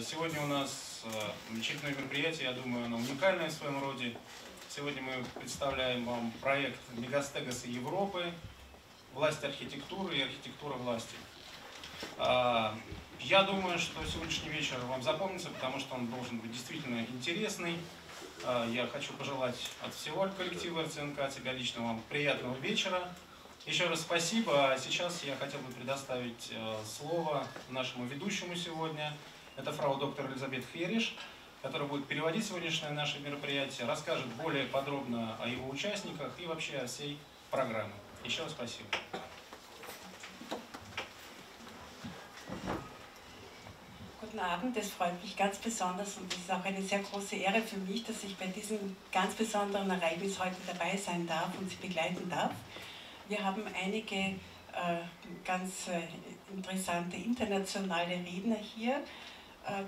Сегодня у нас замечательное мероприятие, я думаю, оно уникальное в своем роде. Сегодня мы представляем вам проект «Мегастегосы Европы. Власть архитектуры и архитектура власти». Я думаю, что сегодняшний вечер вам запомнится, потому что он должен быть действительно интересный. Я хочу пожелать от всего коллектива РЦНК, тебя лично, вам приятного вечера. Еще раз спасибо. А сейчас я хотел бы предоставить слово нашему ведущему сегодня. Это фрау доктор Elisabeth Hereš, которая будет переводить сегодняшнее наше мероприятие, расскажет более подробно о его участниках и вообще о всей программе. Еще раз спасибо. Guten Abend, das freut mich ganz besonders und es ist auch eine sehr große Ehre für mich, dass ich bei diesem ganz besonderen Ereignis heute dabei sein darf und Sie begleiten darf. Wir haben einige ganz interessante internationale Redner hier.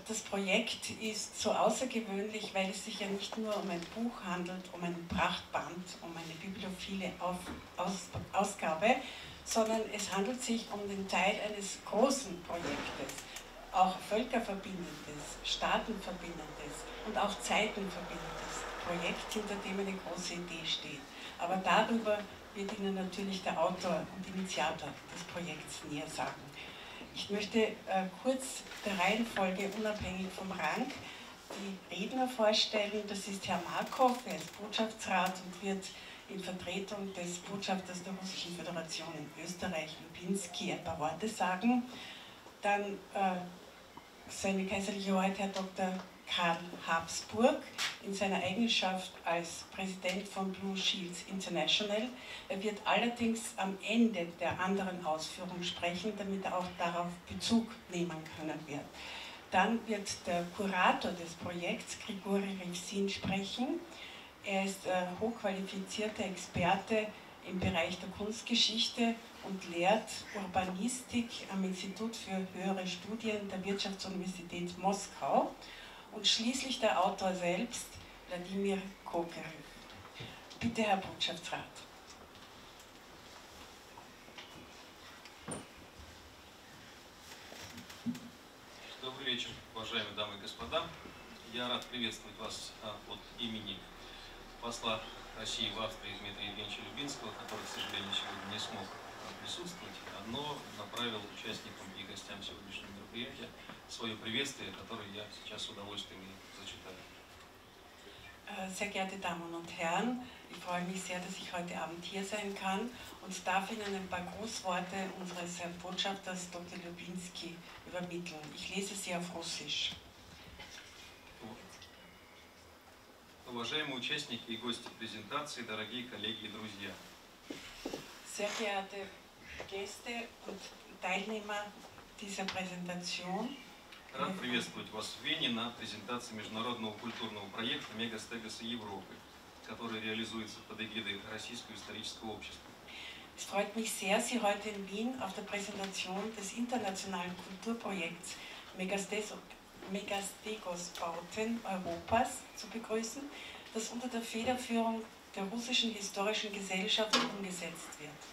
Das Projekt ist so außergewöhnlich, weil es sich ja nicht nur um ein Buch handelt, um einen Prachtband, um eine bibliophile Ausgabe, sondern es handelt sich um den Teil eines großen Projektes. Auch völkerverbindendes, staatenverbindendes und auch zeitenverbindendes Projekt, hinter dem eine große Idee steht. Aber darüber wird Ihnen natürlich der Autor und Initiator des Projekts näher sagen. Ich möchte kurz der Reihenfolge unabhängig vom Rang die Redner vorstellen. Das ist Herr Markow, er ist Botschaftsrat und wird in Vertretung des Botschafters der Russischen Föderation in Österreich, Ljubinski, ein paar Worte sagen. Dann seine kaiserliche Hoheit, Herr Dr. Karl Habsburg, in seiner Eigenschaft als Präsident von Blue Shields International. Er wird allerdings am Ende der anderen Ausführung sprechen, damit er auch darauf Bezug nehmen können wird. Dann wird der Kurator des Projekts, Grigori Revzin, sprechen. Er ist hochqualifizierter Experte im Bereich der Kunstgeschichte und lehrt Urbanistik am Institut für höhere Studien der Wirtschaftsuniversität Moskau und schließlich der Autor selbst, Vladimir Kokorev. Bitte, Herr Botschaftsrat. Добрый вечер, уважаемые дамы и господа. Я рад приветствовать вас от имени посла России в Австрии Дмитрия Евгеньевича Любинского, который, к сожалению, сегодня не смог присутствовать, но направил участникам и гостям сегодняшнего мероприятия свое приветствие, которое я сейчас с удовольствием зачитаю. Sehr geehrte Damen und Herren, ich freue mich sehr, dass ich heute Abend hier sein kann und darf Ihnen ein paar Grußworte unseres Herrn Botschafters Dr. Ljubinski übermitteln. Ich lese sie auf Russisch. Уважаемые участники и гости презентации, дорогие коллеги и друзья. Sehr geehrte Gäste und Teilnehmer dieser Präsentation. Рад приветствовать вас в Вене на презентации международного культурного проекта «Мегастегосы Европы», который реализуется под эгидой Российского исторического общества. Es freut mich sehr, Sie heute in Wien auf der Präsentation des internationalen Kulturprojekts Megastegos-Bauten Europas zu begrüßen, das unter der Federführung der Russischen Historischen Gesellschaft umgesetzt wird.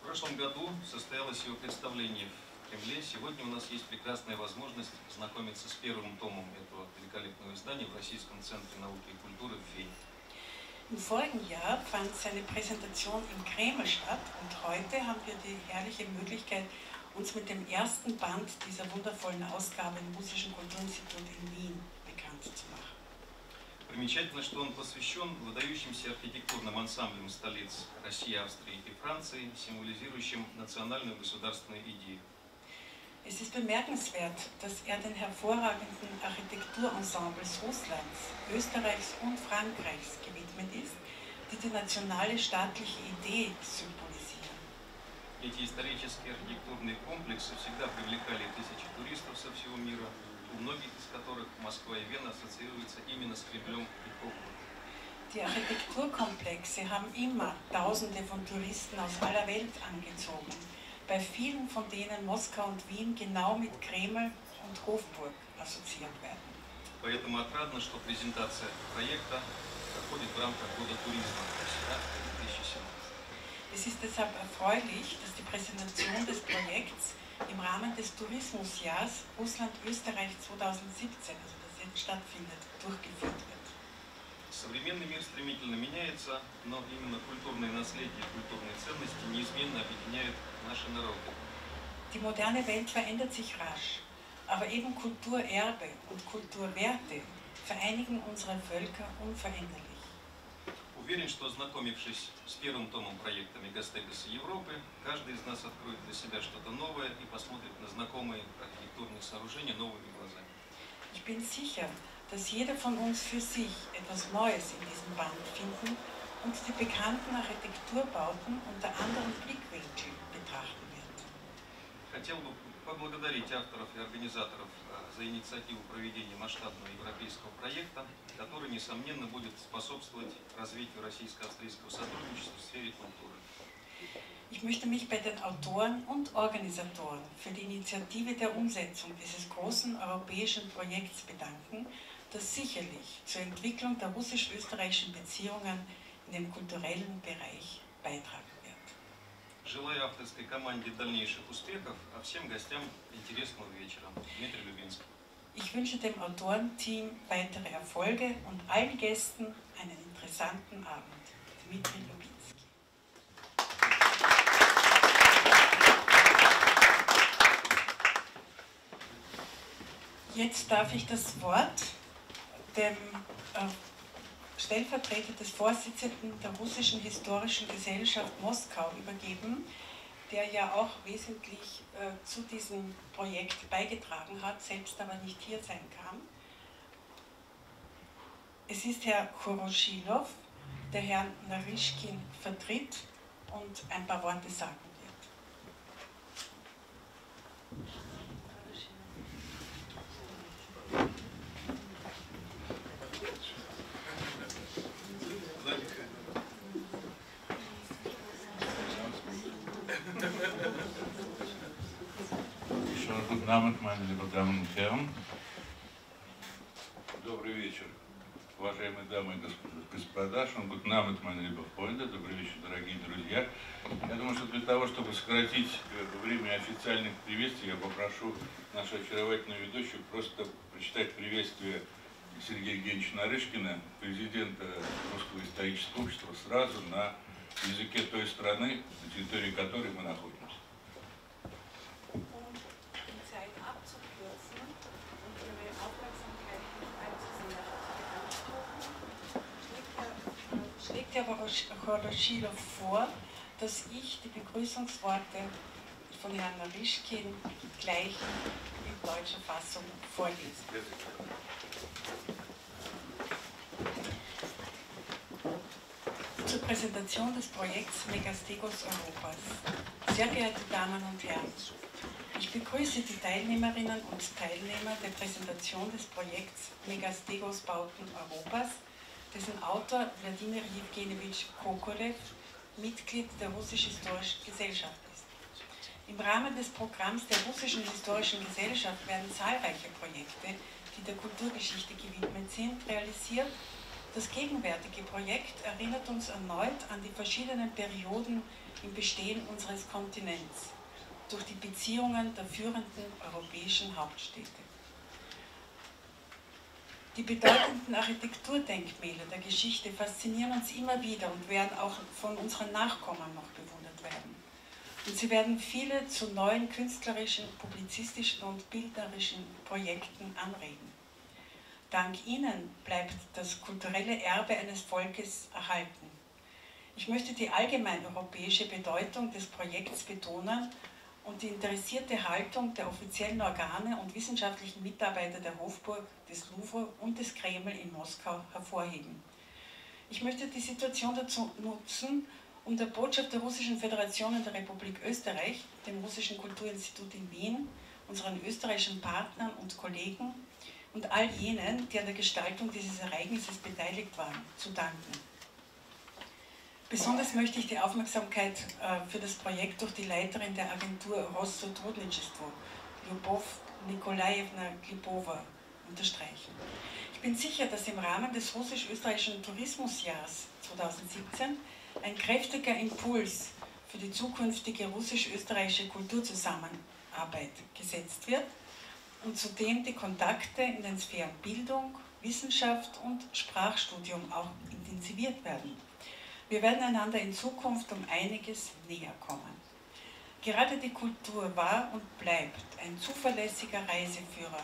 В прошлом году состоялось его представление в Кремле. Сегодня у нас есть прекрасная возможность познакомиться с первым томом этого великолепного издания в Российском центре науки и культуры в Вене. Im vorigen Jahr fand seine Präsentation im Kreml statt und heute haben wir die herrliche Möglichkeit, uns mit dem ersten Band dieser wundervollen Ausgabe im Russischen Kulturinstitut in Wien bekannt zu machen. Примечательно, что он посвящен выдающимся архитектурным ансамблям столиц России, Австрии и Франции, символизирующим национальную государственную идею. Es ist bemerkenswert, dass den hervorragenden Architekturensembles Russlands, Österreichs und Frankreichs gewidmet ist, die die nationale staatliche Idee symbolisieren. Эти исторические архитектурные комплексы всегда привлекали тысячи туристов со всего мира, у многих из которых Москва и Вена ассоциируются именно с Кремлем и Кремлем. Die Architekturkomplexe haben immer Tausende von Touristen aus aller Welt angezogen, bei vielen von denen Moskau und Wien genau mit Kreml und Hofburg assoziiert werden. Поэтому отрадно, что презентация проекта проходит в рамках года туризма России 2017. Es ist deshalb erfreulich, dass die Präsentation des Projekts im Rahmen des Tourismusjahrs Russland-Österreich 2017, also das jetzt stattfindet, durchgeführt wird. Современный мир стремительно меняется, но именно культурное наследие и культурные ценности неизменно объединяют наши народы. Die moderne Welt verändert sich rasch, aber eben Kulturerbe und Kulturwerte vereinigen unsere Völker unveränderlich. Уверен, что, ознакомившись с первым томом проекта Мегастегоса Европы, каждый из нас откроет для себя что-то новое и посмотрит на знакомые архитектурные сооружения новыми глазами. Ich bin sicher, dass jeder von uns für sich etwas Neues in diesem Band finden und die bekannten Architekturbauten unter anderen Blickwinkeln betrachten wird. Хотел бы поблагодарить авторов и организаторов за инициативу проведения масштабного европейского проекта, который, несомненно, будет способствовать развитию российско-австрийского сотрудничества в сфере культуры. Ich möchte mich bei den Autoren und Organisatoren für die Initiative der Umsetzung dieses großen europäischen Projekts bedanken, das sicherlich zur Entwicklung der russisch-österreichischen Beziehungen in dem kulturellen Bereich beitragen wird. Желаю авторской команде дальнейших успехов, а всем гостям интересного вечера. Дмитрий Любинский. Ich wünsche dem Autorenteam weitere Erfolge und allen Gästen einen interessanten Abend. Dmitri Ljubinski. Jetzt darf ich das Wort dem Stellvertreter des Vorsitzenden der Russischen Historischen Gesellschaft Moskau übergeben, der ja auch wesentlich zu diesem Projekt beigetragen hat, selbst aber nicht hier sein kann. Es ist Herr Khoroshilov, der Herrn Naryschkin vertritt und ein paar Worte sagen wird. Meine lieben Damen und Herren, добрый вечер, уважаемые дамы и господа, meine lieben Freunde, добрый вечер, дорогие друзья. Я думаю, что для того, чтобы сократить время официальных приветствий, я попрошу нашу очаровательную ведущую просто прочитать приветствие Сергея Евгеньевича Нарышкина, президента Русского исторического общества, сразу на языке той страны, на территории которой мы находимся. Herr Khoroshilov vor, dass ich die Begrüßungsworte von Herrn Naryschkin gleich in deutscher Fassung vorlese. Zur Präsentation des Projekts Megastegos Europas. Sehr geehrte Damen und Herren, ich begrüße die Teilnehmerinnen und Teilnehmer der Präsentation des Projekts Megastegos Bauten Europas, dessen Autor Vladimir Jewgenjewitsch Kokorev Mitglied der Russisch-Historischen Gesellschaft ist. Im Rahmen des Programms der Russischen Historischen Gesellschaft werden zahlreiche Projekte, die der Kulturgeschichte gewidmet sind, realisiert. Das gegenwärtige Projekt erinnert uns erneut an die verschiedenen Perioden im Bestehen unseres Kontinents durch die Beziehungen der führenden europäischen Hauptstädte. Die bedeutenden Architekturdenkmäler der Geschichte faszinieren uns immer wieder und werden auch von unseren Nachkommen noch bewundert werden. Und sie werden viele zu neuen künstlerischen, publizistischen und bildnerischen Projekten anregen. Dank ihnen bleibt das kulturelle Erbe eines Volkes erhalten. Ich möchte die allgemein europäische Bedeutung des Projekts betonen und die interessierte Haltung der offiziellen Organe und wissenschaftlichen Mitarbeiter der Hofburg, des Louvre und des Kreml in Moskau hervorheben. Ich möchte die Situation dazu nutzen, um der Botschaft der Russischen Föderation in der Republik Österreich, dem Russischen Kulturinstitut in Wien, unseren österreichischen Partnern und Kollegen und all jenen, die an der Gestaltung dieses Ereignisses beteiligt waren, zu danken. Besonders möchte ich die Aufmerksamkeit für das Projekt durch die Leiterin der Agentur Rosso-Trudnitschestvo, Lyubov Nikolayevna Klipova, unterstreichen. Ich bin sicher, dass im Rahmen des russisch-österreichischen Tourismusjahrs 2017 ein kräftiger Impuls für die zukünftige russisch-österreichische Kulturzusammenarbeit Arbeit gesetzt wird und zudem die Kontakte in den Sphären Bildung, Wissenschaft und Sprachstudium auch intensiviert werden. Wir werden einander in Zukunft um einiges näher kommen. Gerade die Kultur war und bleibt ein zuverlässiger Reiseführer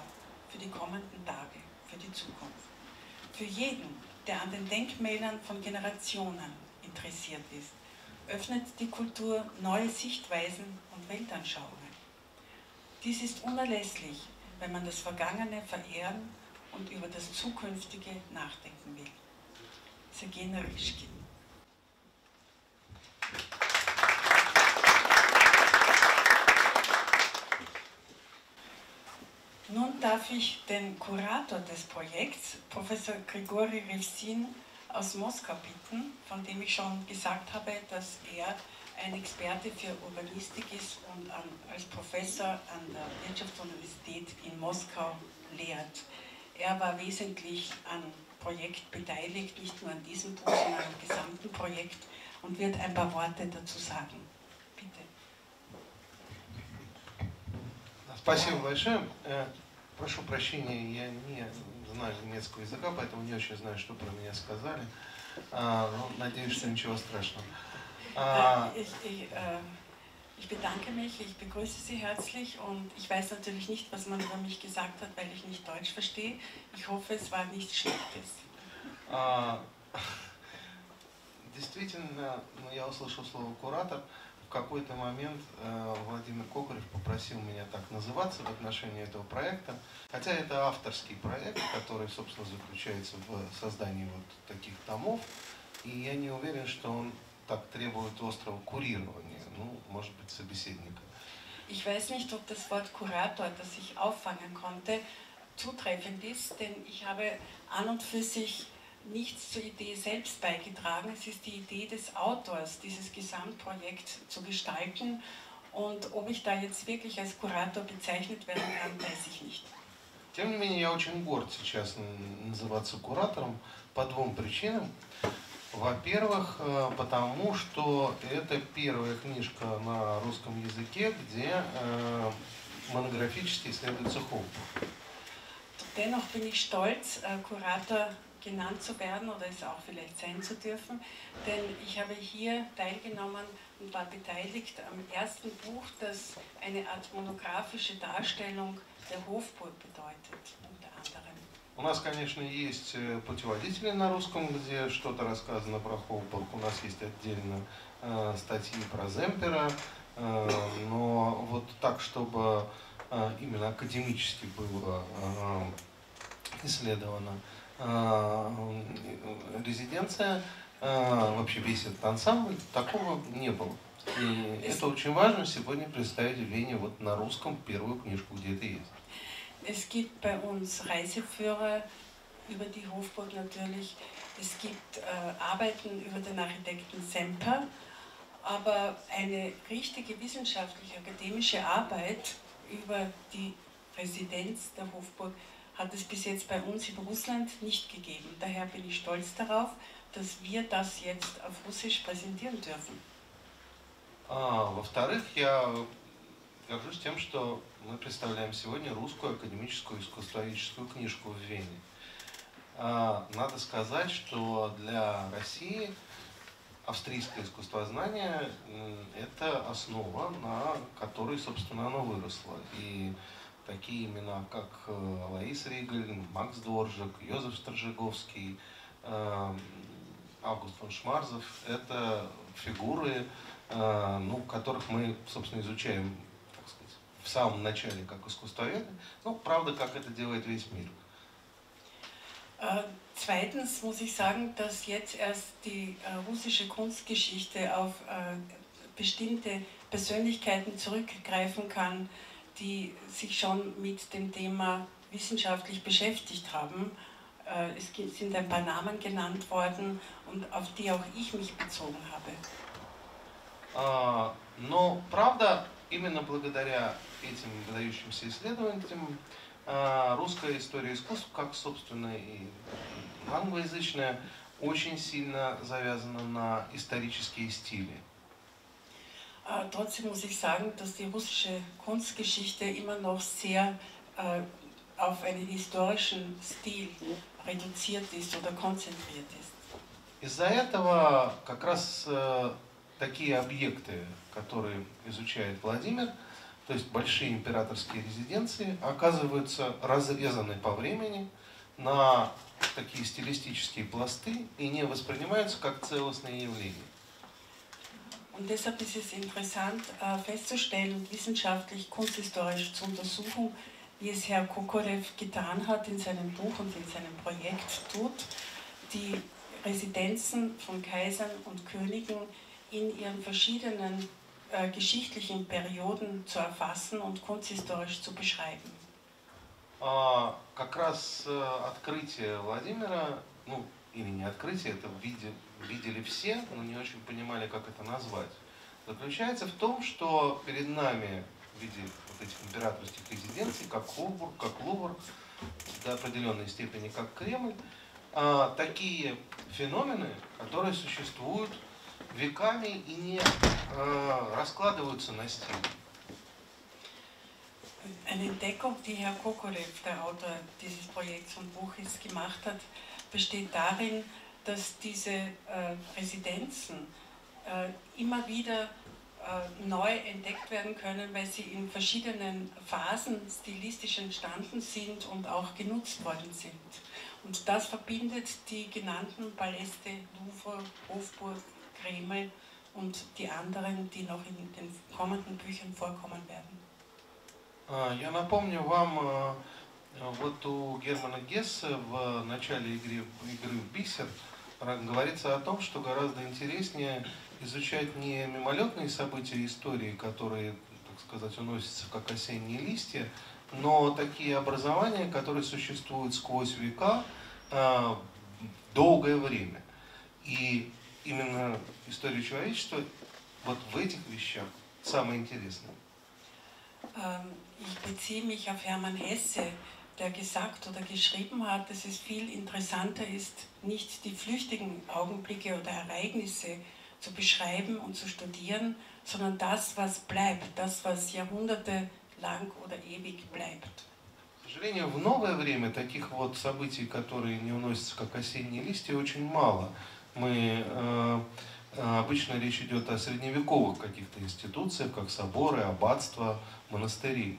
für die kommenden Tage, für die Zukunft. Für jeden, der an den Denkmälern von Generationen interessiert ist, öffnet die Kultur neue Sichtweisen und Weltanschauungen. Dies ist unerlässlich, wenn man das Vergangene verehren und über das Zukünftige nachdenken will. Sergej Naryschkin. Nun darf ich den Kurator des Projekts, Professor Grigori Revzin aus Moskau bitten, von dem ich schon gesagt habe, dass er ein Experte für Urbanistik ist und als Professor an der Wirtschaftsuniversität in Moskau lehrt. Er war wesentlich an Projekt beteiligt, nicht nur an diesem Buch, sondern am gesamten Projekt und wird ein paar Worte dazu sagen. Bitte. Спасибо большое. Прошу прощения, я не знаю немецкого языка, поэтому не очень знаю, что про меня сказали. Надеюсь, что ничего страшного. Ich bedanke mich, ich begrüße Sie herzlich und ich weiß natürlich nicht, was man über mich gesagt hat, weil ich nicht Deutsch verstehe. Ich hoffe, es war nichts Schlechtes. Действительно, я услышал слово «куратор». В какой-то момент Владимир Кокорев попросил меня так называться в отношении этого проекта, хотя это авторский проект, который, собственно, заключается в создании вот таких томов, и я не уверен, что он так требует острого курирования, ну, может быть, собеседника. Ich weiß nicht, ob das Wort Kurator, das ich auffangen konnte, zutreffend ist, denn ich habe an und für sich nichts zur Idee selbst beigetragen. Es ist die Idee des Autors, dieses Gesamtprojekt zu gestalten. Und ob ich da jetzt wirklich als Kurator bezeichnet werden kann, weiß ich nicht. Тем не менее, я очень горд сейчас называться куратором по двум причинам. Во-первых, потому что это первая книжка на русском языке, где монографически исследуется Хобб. Dennoch bin ich stolz, Kurator genannt zu werden oder es auch vielleicht sein zu dürfen, denn ich habe hier teilgenommen und war beteiligt am ersten Buch, das eine Art monografische Darstellung der Hofburg bedeutet, unter anderem. У нас, конечно, есть путеводители на русском, где что-то рассказано про Ховбург, у нас есть отдельно статьи про Земпера, но вот так, чтобы именно академически было исследовано резиденция, вообще весь этот ансамбль, такого не было. И это очень важно сегодня представить в Вене вот на русском первую книжку, где это есть. Es gibt bei uns Reiseführer über die Hofburg natürlich, es gibt Arbeiten über den Architekten Semper, aber eine richtige wissenschaftliche, akademische Arbeit über die Residenz der Hofburg hat es bis jetzt bei uns in Russland nicht gegeben. Daher bin ich stolz darauf, dass wir das jetzt auf Russisch präsentieren dürfen. Во-вторых, я горжусь тем, что мы представляем сегодня русскую академическую искусствоведческую книжку в Вене. Надо сказать, что для России австрийское искусствознание – это основа, на которой, собственно, оно выросло. И такие имена, как Алоис Ригль, Макс Дворжак, Йозеф Стржиговский, Август фон Шмарзов – это фигуры, ну, которых мы, собственно, изучаем в самом начале как искусствоведы, ну, правда, как это делает весь мир. Zweitens muss ich sagen, dass jetzt erst die russische Kunstgeschichte auf bestimmte Persönlichkeiten zurückgreifen kann, die sich schon mit dem Thema wissenschaftlich beschäftigt haben. Es sind ein paar Namen genannt worden und auf die auch ich mich bezogen habe. Но правда, именно благодаря этим выдающимся исследователям русская история искусств, как собственно и англоязычная, очень сильно завязана на исторические стили. Trotzdem muss ich sagen, dass die russische Kunstgeschichte immer noch sehr auf einen historischen Stil reduziert ist oder konzentriert ist. Из-за этого как раз такие объекты, которые изучает Владимир, то есть большие императорские резиденции, оказываются разрезаны по времени на такие стилистические пласты и не воспринимаются как целостные явления. Und deshalb ist es interessant festzustellen und wissenschaftlich, kunsthistorisch zu untersuchen, wie es Herr Kokorev getan hat in seinem Buch und in seinem Projekt tut, die Residenzen von Kaisern und Königen in ihren verschiedenen geschichtlichen Perioden zu erfassen und kunsthistorisch zu beschreiben. Как раз открытие Владимира, ну или не открытие, это видели все, но не очень понимали, как это назвать, заключается в том, что перед нами в виде вот этих императорских резиденций, как Лувр, до определенной степени как Кремль, такие феномены, которые существуют веками и не раскладываются на стиль. Eine Entdeckung, die Herr Kokorev, der Autor dieses Projekts und Buches, gemacht hat, besteht darin, dass diese Residenzen immer wieder neu entdeckt werden können, weil sie in verschiedenen Phasen stilistisch entstanden sind und auch genutzt worden sind. Und das verbindet die genannten Paläste Louvre, Hofburg, Kreml und die anderen, die noch in den kommenden Büchern vorkommen werden. Я напомню вам, вот у Германа Гесса в начале игры «Бисер» говорится о том, что гораздо интереснее изучать не мимолетные события истории, которые, так сказать, уносятся как осенние листья, но такие образования, которые существуют сквозь века, долгое время. И именно история человечества вот в этих вещах самое интересное. Ich beziehe mich auf Hermann Hesse, der gesagt oder geschrieben hat, dass es viel interessanter ist, nicht die flüchtigen Augenblicke oder Ereignisse zu beschreiben und zu studieren, sondern das, was bleibt, das, was jahrhundertelang oder ewig bleibt. К сожалению, в новое время таких вот событий, которые не уносятся как осенние листья, очень мало. Мы обычно речь идет о средневековых каких-то институциях, как соборы, аббатства, монастыри.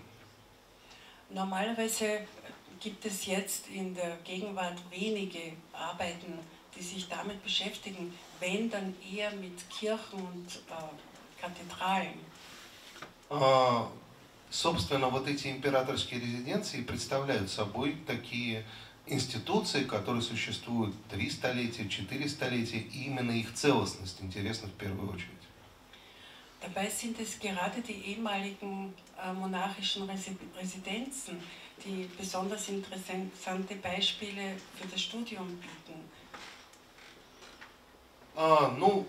Normalerweise gibt es jetzt in der Gegenwart wenige Arbeiten, die sich damit beschäftigen, wenn dann eher mit Kirchen und Kathedralen. Собственно, вот эти императорские резиденции представляют собой такие институции, которые существуют 3 столетия, 4 столетия, и именно их целостность интересна в первую очередь. Dabei sind es gerade die ehemaligen monarchischen Residenzen, die besonders interessante Beispiele für das Studium bieten. Ну,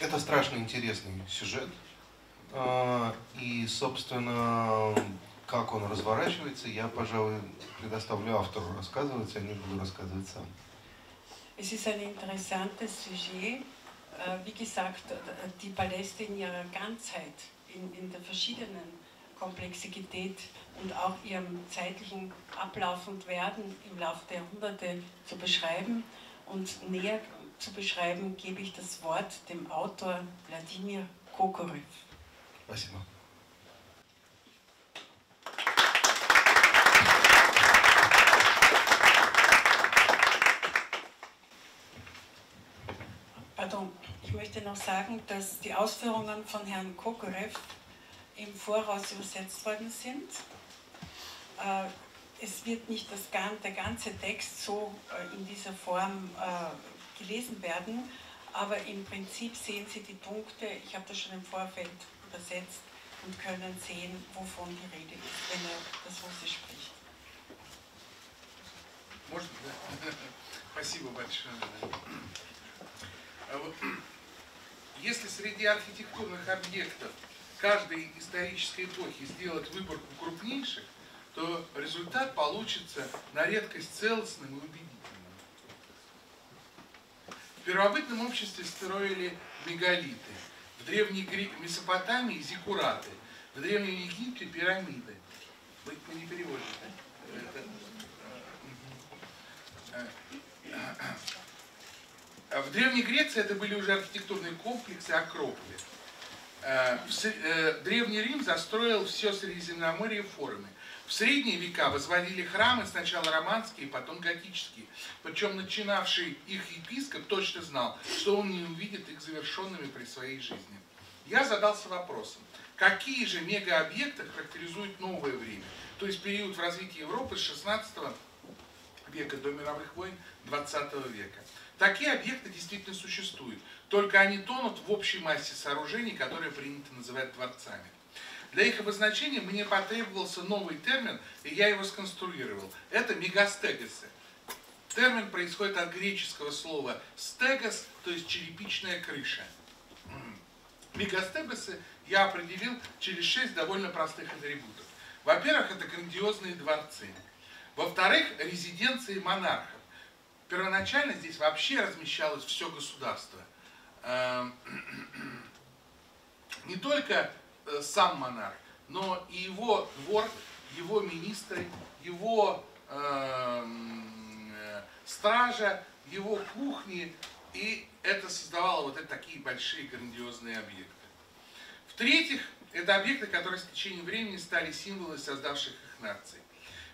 это страшно интересный сюжет, и, собственно, как он разворачивается, я, пожалуй, предоставлю автору рассказывать, а не буду рассказывать сам. Es ist ein interessantes Sujet. Wie gesagt, die Paläste in ihrer Ganzheit, in der verschiedenen Komplexität und auch ihrem zeitlichen Ablauf und Werden im Laufe der Jahrhunderte zu beschreiben. Und näher zu beschreiben, gebe ich das Wort dem Autor Vladimir Kokorev. Спасибо. Pardon, ich möchte noch sagen, dass die Ausführungen von Herrn Kokorev im Voraus übersetzt worden sind. Es wird nicht der ganze Text so in dieser Form gelesen werden, aber im Prinzip sehen Sie die Punkte, ich habe das schon im Vorfeld übersetzt, und können sehen, wovon die Rede ist, wenn das Russisch spricht. Спасибо большое. Если среди архитектурных объектов каждой исторической эпохи сделать выборку крупнейших, то результат получится на редкость целостным и убедительным. В первобытном обществе строили мегалиты, в В древней Месопотамии зиккураты, в древнем Египте пирамиды. Вы не переводите, да? Это... В Древней Греции это были уже архитектурные комплексы, акрополи. Древний Рим застроил все Средиземноморье форумы. В средние века возводили храмы, сначала романские, потом готические. Причем начинавший их епископ точно знал, что он не увидит их завершенными при своей жизни. Я задался вопросом, какие же мегаобъекты характеризуют новое время, то есть период в развитии Европы с 16 века до мировых войн 20 века. Такие объекты действительно существуют, только они тонут в общей массе сооружений, которые принято называть дворцами. Для их обозначения мне потребовался новый термин, и я его сконструировал. Это мегастегосы. Термин происходит от греческого слова стегос, то есть черепичная крыша. Мегастегосы я определил через 6 довольно простых атрибутов. Во-первых, это грандиозные дворцы. Во-вторых, резиденции монархов. Первоначально здесь вообще размещалось все государство. Не только сам монарх, но и его двор, его министры, его стража, его кухни. И это создавало вот такие большие грандиозные объекты. В-третьих, это объекты, которые с течением времени стали символами создавших их наций.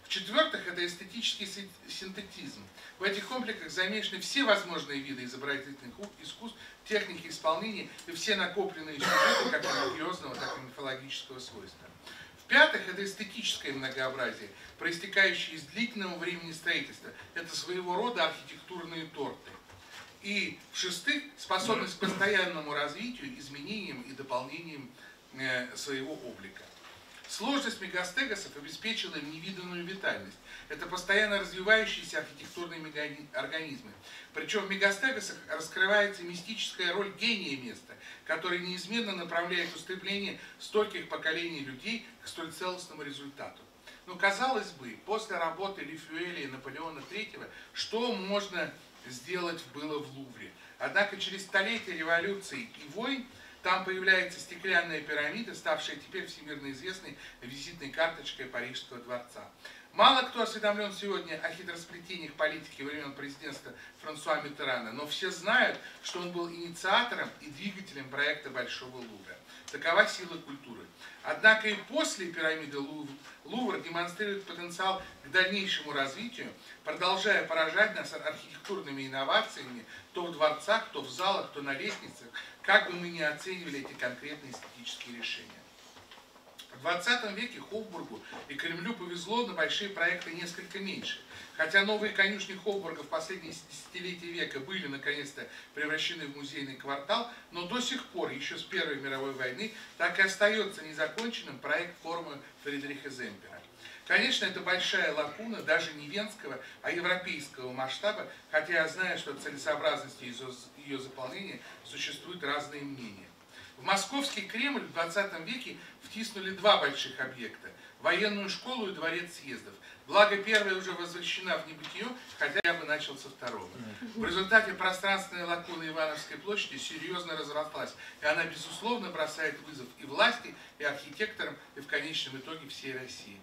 В-четвертых, это эстетический синтетизм. В этих комплексах замешаны все возможные виды изобразительных искусств, техники исполнения и все накопленные сюжеты как религиозного, так и мифологического свойства. В-пятых, это эстетическое многообразие, проистекающее из длительного времени строительства. Это своего рода архитектурные торты. И в-шестых, способность к постоянному развитию, изменениям и дополнениям своего облика. Сложность мегастегосов обеспечила им невиданную витальность. Это постоянно развивающиеся архитектурные организмы. Причем в мегастегосах раскрывается мистическая роль гения места, который неизменно направляет устремление стольких поколений людей к столь целостному результату. Но казалось бы, после работы Лефюэля и Наполеона III, что можно сделать было в Лувре? Однако через столетия революций и войн там появляется стеклянная пирамида, ставшая теперь всемирно известной визитной карточкой Парижского дворца. Мало кто осведомлен сегодня о хитросплетениях политики времен президентства Франсуа Миттеррана, но все знают, что он был инициатором и двигателем проекта Большого Лувра. Такова сила культуры. Однако и после пирамиды Лувр демонстрирует потенциал к дальнейшему развитию, продолжая поражать нас архитектурными инновациями то в дворцах, то в залах, то на лестницах, как бы мы ни оценивали эти конкретные эстетические решения. В 20 веке Хофбургу и Кремлю повезло, на большие проекты несколько меньше. Хотя новые конюшни Хофбурга в последние десятилетия века были наконец-то превращены в музейный квартал, но до сих пор, еще с Первой мировой войны, так и остается незаконченным проект форума Фридриха Семпера. Конечно, это большая лакуна даже не венского, а европейского масштаба, хотя я знаю, что о целесообразности ее заполнения существуют разные мнения. В московский Кремль в 20 веке втиснули два больших объекта – военную школу и дворец съездов. Благо, первая уже возвращена в небытие, хотя я бы начал со второго. В результате пространственная лакуна Ивановской площади серьезно разрослась, и она, безусловно, бросает вызов и власти, и архитекторам, и в конечном итоге всей России.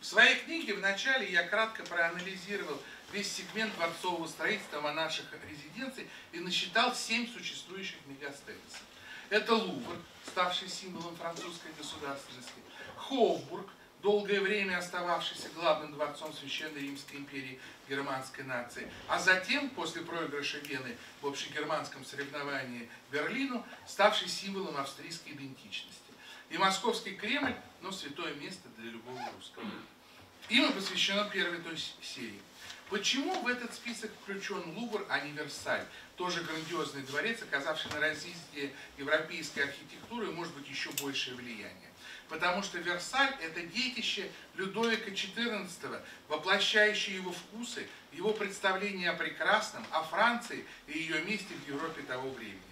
В своей книге вначале я кратко проанализировал весь сегмент дворцового строительства монарших резиденций и насчитал 7 существующих мегастегосов. Это Лувр, ставший символом французской государственности, Хофбург, долгое время остававшийся главным дворцом Священной Римской империи германской нации, а затем, после проигрыша Вены в общегерманском соревновании Берлину, ставший символом австрийской идентичности. И московский Кремль, но святое место для любого русского. Им посвящена первой той серии. Почему в этот список включен Лувр, а не Версаль? Тоже грандиозный дворец, оказавший на развитие европейской архитектуры, может быть, еще большее влияние. Потому что Версаль – это детище Людовика XIV, воплощающее его вкусы, его представление о прекрасном, о Франции и ее месте в Европе того времени.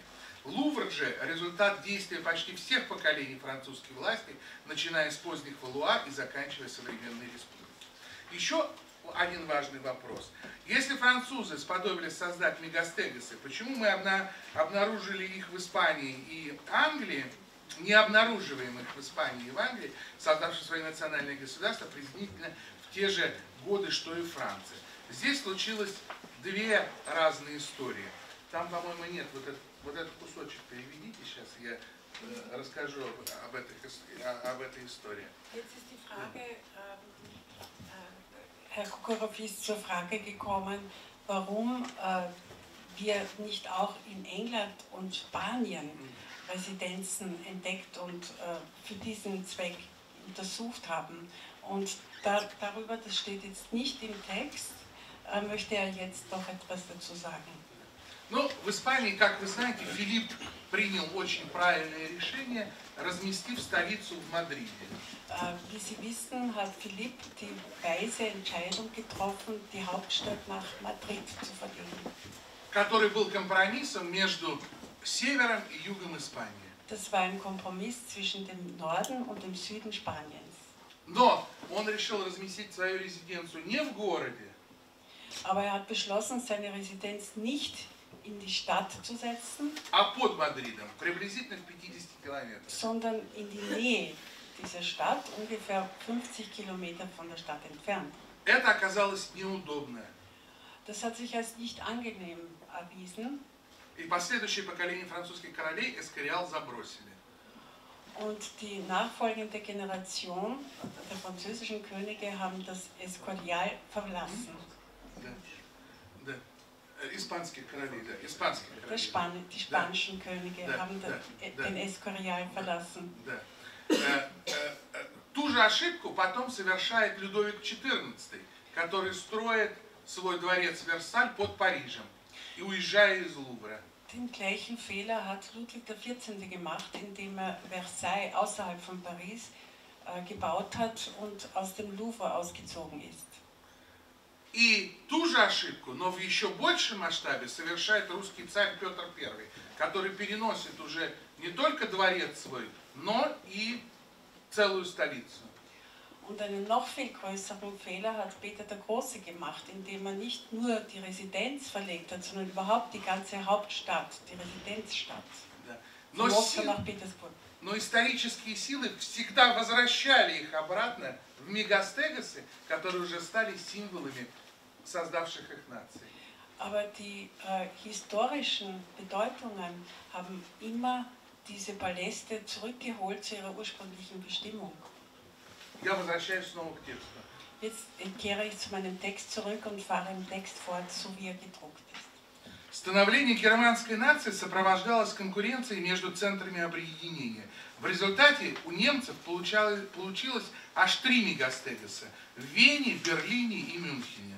Лувр же – результат действия почти всех поколений французской власти, начиная с поздних Валуа и заканчивая современной республикой. Еще один важный вопрос. Если французы сподобились создать мегастегосы, почему мы обнаружили их в Испании и Англии, не обнаруживаем их в Испании и в Англии, создавшие свои национальные государства приблизительно в те же годы, что и Франция? Здесь случилось две разные истории. Там, по-моему, нет. Вот этот кусочек переведите сейчас, я расскажу об этой истории. Herr Kokorev ist zur Frage gekommen, warum wir nicht auch in England und Spanien Residenzen entdeckt und für diesen Zweck untersucht haben. Und darüber, das steht jetzt nicht im Text, möchte er jetzt noch etwas dazu sagen. Ну, в Испании, как вы знаете, Филипп принял очень правильное решение, разместив столицу в Мадриде. Wie Sie wissen, hat Philipp die weise Entscheidung getroffen, die Hauptstadt nach Madrid zu verlegen. Который был компромиссом между севером и югом Испании. Das war ein Kompromiss zwischen dem Norden und dem Süden Spaniens. Но он решил разместить свою резиденцию не в городе. Aber er hat beschlossen, seine Residenz nicht in die Stadt zu setzen, sondern in die Nähe dieser Stadt, ungefähr 50 Kilometer von der Stadt entfernt. Das hat sich als nicht angenehm erwiesen. Und die nachfolgende Generation der französischen Könige haben das Escorial verlassen. Die spanischen Könige haben den Escorial verlassen. Ту же ошибку потом совершает Людовик XIV, который строит свой дворец Версаль под Парижем и уезжает из Лувра. Den gleichen Fehler hat Ludwig XIV gemacht, indem er Versailles außerhalb von Paris gebaut hat und aus dem Louvre ausgezogen ist. И ту же ошибку, но в еще большем масштабе, совершает русский царь Петр I, который переносит уже не только дворец свой, но и целую столицу. Und einen noch viel größeren Fehler hat Peter der Große gemacht, indem er nicht nur die Residenz verlegt hat, sondern überhaupt die ganze Hauptstadt, die Residenzstadt. Von Moskau nach Petersburg. Но исторические силы всегда возвращали их обратно в мегастегосы, которые уже стали символами создавших их наций. Aber die historischen Bedeutungen haben immer diese Paläste zurückgeholt zu ihrer ursprünglichen Bestimmung. Я возвращаюсь снова к тексту. Jetzt kehre ich zu meinem Text zurück und fahre im Text fort, so wie er gedruckt ist. Становление германской нации сопровождалось конкуренцией между центрами объединения. В результате у немцев получилось аж 3 мегастегоса в Вене, Берлине и Мюнхене.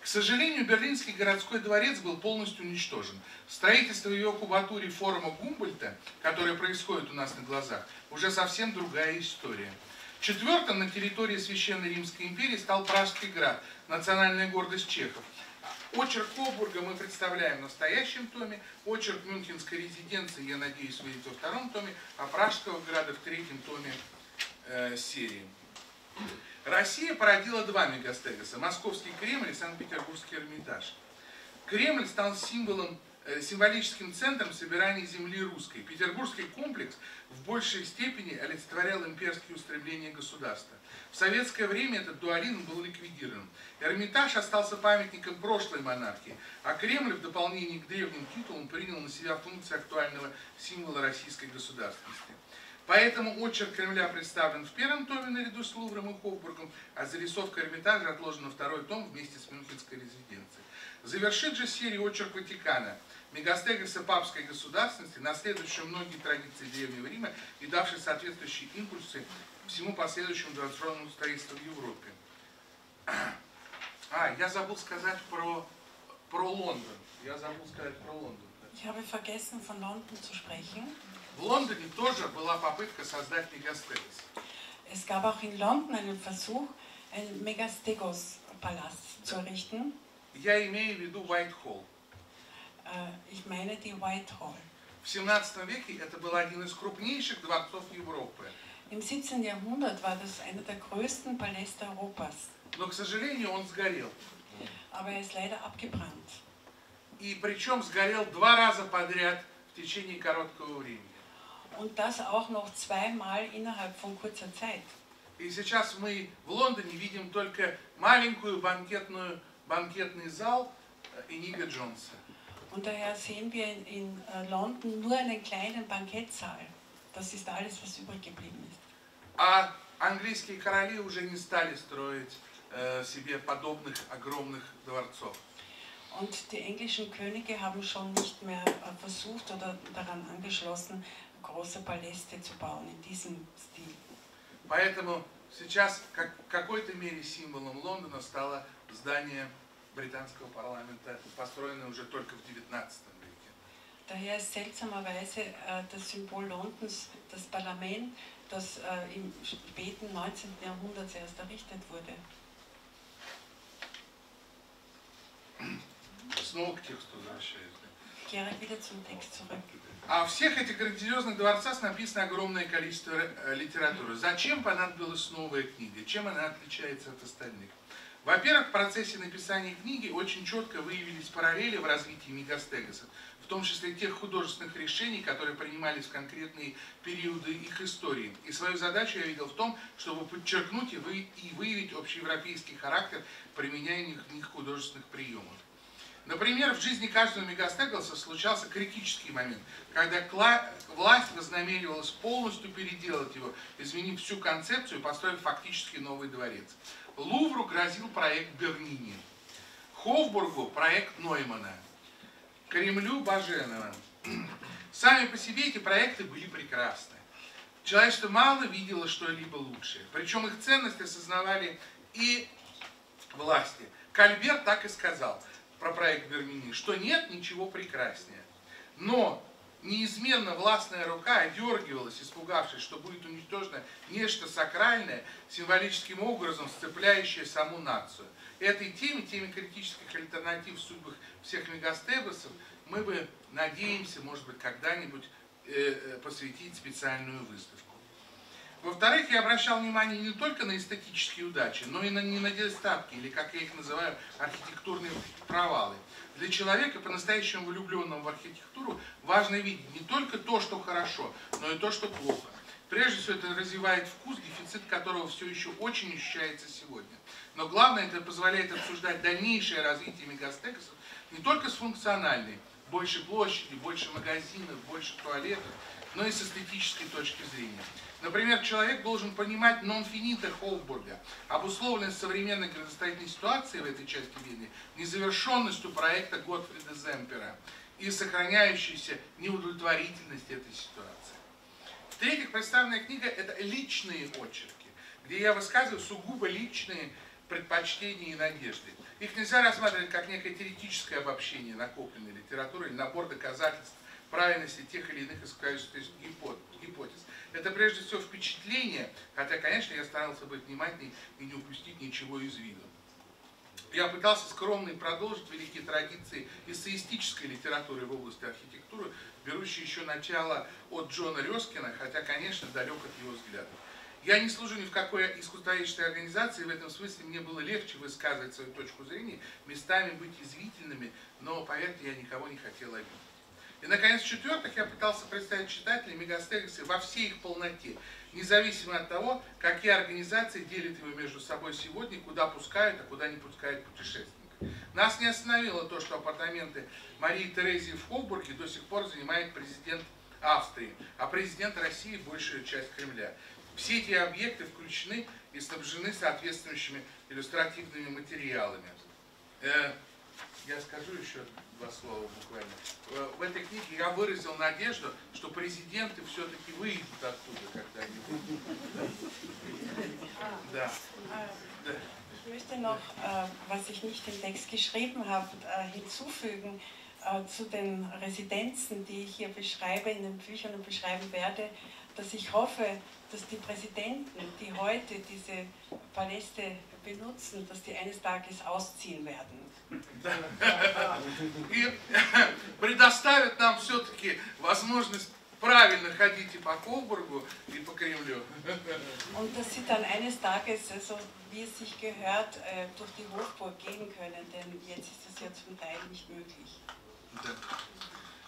К сожалению, Берлинский городской дворец был полностью уничтожен. Строительство в его кубатуре форума Гумбольдта, которое происходит у нас на глазах, уже совсем другая история. Четвертым на территории Священной Римской империи стал Пражский град, национальная гордость чехов. Очерк Кобурга мы представляем в настоящем томе, очерк Мюнхенской резиденции, я надеюсь, выйдет во 2-м томе, а Пражского града в 3-м томе серии. Россия породила 2 мегастегоса – Московский Кремль и Санкт-Петербургский Эрмитаж. Кремль стал символическим центром собирания земли русской. Петербургский комплекс в большей степени олицетворял имперские устремления государства. В советское время этот дуализм был ликвидирован. Эрмитаж остался памятником прошлой монархии, а Кремль в дополнение к древним титулам принял на себя функцию актуального символа российской государственности. Поэтому очерк Кремля представлен в 1-м томе наряду с Лувром и Хofburgом, а зарисовка Эрмитажа отложена в 2-й том вместе с Мюнхенской резиденцией. Завершит же серию очерк Ватикана. Мегастегосы папской государственности, наследующие многие традиции Древнего Рима и давшие соответствующие импульсы всему последующему традиционному строительству в Европе. Я забыл сказать про Лондон. Я habe vergessen, von London zu sprechen. В Лондоне тоже была попытка создать мегастегос. Es gab auch in London einen Versuch, einen Megastégos-Palast zu errichten. Я имею в виду Уайтхолл. Ich meine die Whitehall. В 17 веке это был один из крупнейших дворцов Европы. Im 17. Jahrhundert war das einer der größten Paläste Europas. но, к сожалению, он сгорел. Aber er ist leider abgebrannt. И причем сгорел 2 раза подряд в течение короткого времени. Und das auch noch 2-mal innerhalb von kurzer Zeit. И сейчас мы в Лондоне видим только маленькую банкетный зал Энига Джонса. Und daher sehen wir in London nur einen kleinen Bankettsaal. Das ist alles, was übrig geblieben ist. А английские короли уже не стали строить себе подобных огромных дворцов. Und die englischen Könige haben schon nicht mehr versucht oder daran angeschlossen, große Paläste zu bauen in diesem Stil. Поэтому сейчас в какой-то мере символом Лондона стало здание британского парламента, построенное уже только в 19 веке. Daher ist seltsamerweise das Symbol Londons, das Parlament, das im späten 19. Jahrhundert erst errichtet wurde. Снова к тексту возвращается. А всех этих грандиозных дворцах написано огромное количество литературы. Зачем понадобилась новая книга? Чем она отличается от остальных? Во-первых, в процессе написания книги очень четко выявились параллели в развитии мегастегосов, в том числе тех художественных решений, которые принимались в конкретные периоды их истории. И свою задачу я видел в том, чтобы подчеркнуть и выявить общеевропейский характер применяемых в них художественных приемов. Например, в жизни каждого мегастегоса случался критический момент, когда власть вознамеривалась полностью переделать его, изменив всю концепцию и построив фактически новый дворец. Лувру грозил проект Бернини, Хофбургу проект Ноймана, Кремлю Баженова. Сами по себе эти проекты были прекрасны. Человечество мало видело что-либо лучшее, причем их ценности осознавали и власти. Кольбер так и сказал про проект Бернини, что нет ничего прекраснее. Но неизменно властная рука одергивалась, испугавшись, что будет уничтожено нечто сакральное, символическим образом сцепляющее саму нацию. Этой теме критических альтернатив в судьбах всех мегастегосов, мы бы надеемся, может быть, когда-нибудь посвятить специальную выставку. Во-вторых, я обращал внимание не только на эстетические удачи, но и на недостатки, или, как я их называю, архитектурные провалы. Для человека, по-настоящему влюбленного в архитектуру, важно видеть не только то, что хорошо, но и то, что плохо. Прежде всего, это развивает вкус, дефицит которого все еще очень ощущается сегодня. Но главное, это позволяет обсуждать дальнейшее развитие мегастегосов не только с функциональной, больше площади, больше магазинов, больше туалетов, но и с эстетической точки зрения. Например, человек должен понимать нон-финита Хофбурга, обусловленность современной градостроительной ситуации в этой части Вены, незавершенностью проекта Готфрида Земпера и сохраняющейся неудовлетворительности этой ситуации. В-третьих, представленная книга – это личные очерки, где я высказываю сугубо личные предпочтения и надежды. Их нельзя рассматривать как некое теоретическое обобщение накопленной литературы или набор доказательств правильности тех или иных искаженных гипотез. Это прежде всего впечатление, хотя, конечно, я старался быть внимательнее и не упустить ничего из виду. Я пытался скромно продолжить великие традиции эссеистической литературы в области архитектуры, берущие еще начало от Джона Рёскина, хотя, конечно, далек от его взглядов. Я не служу ни в какой искусствоведческой организации, в этом смысле мне было легче высказывать свою точку зрения, местами быть извительными, но, поверьте, я никого не хотел обидеть. И, наконец, в-четвертых, я пытался представить читателей мегастегосы во всей их полноте, независимо от того, какие организации делят его между собой сегодня, куда пускают, а куда не пускают путешественников. Нас не остановило то, что апартаменты Марии Терезии в Хофбурге до сих пор занимает президент Австрии, а президент России – большую часть Кремля. Все эти объекты включены и снабжены соответствующими иллюстративными материалами. Я скажу еще два слова буквально. В этой книге я выразил надежду, что президенты все-таки выйдут оттуда когда-нибудь. Да. Ich möchte noch, was ich nicht im Text geschrieben habe, hinzufügen zu den Residenzen, die ich hier beschreibe, in den Büchern und beschreiben werde, dass ich hoffe, dass die Präsidenten, die heute diese Paläste benutzen, dass die eines Tages ausziehen werden. И предоставят нам все-таки возможность правильно ходите по Коburgu и по Кремлю. Und dass sie dann eines Tages, so wie es sich gehört, durch die Hofburg gehen können, denn jetzt ist das ja zum Teil nicht möglich. Да.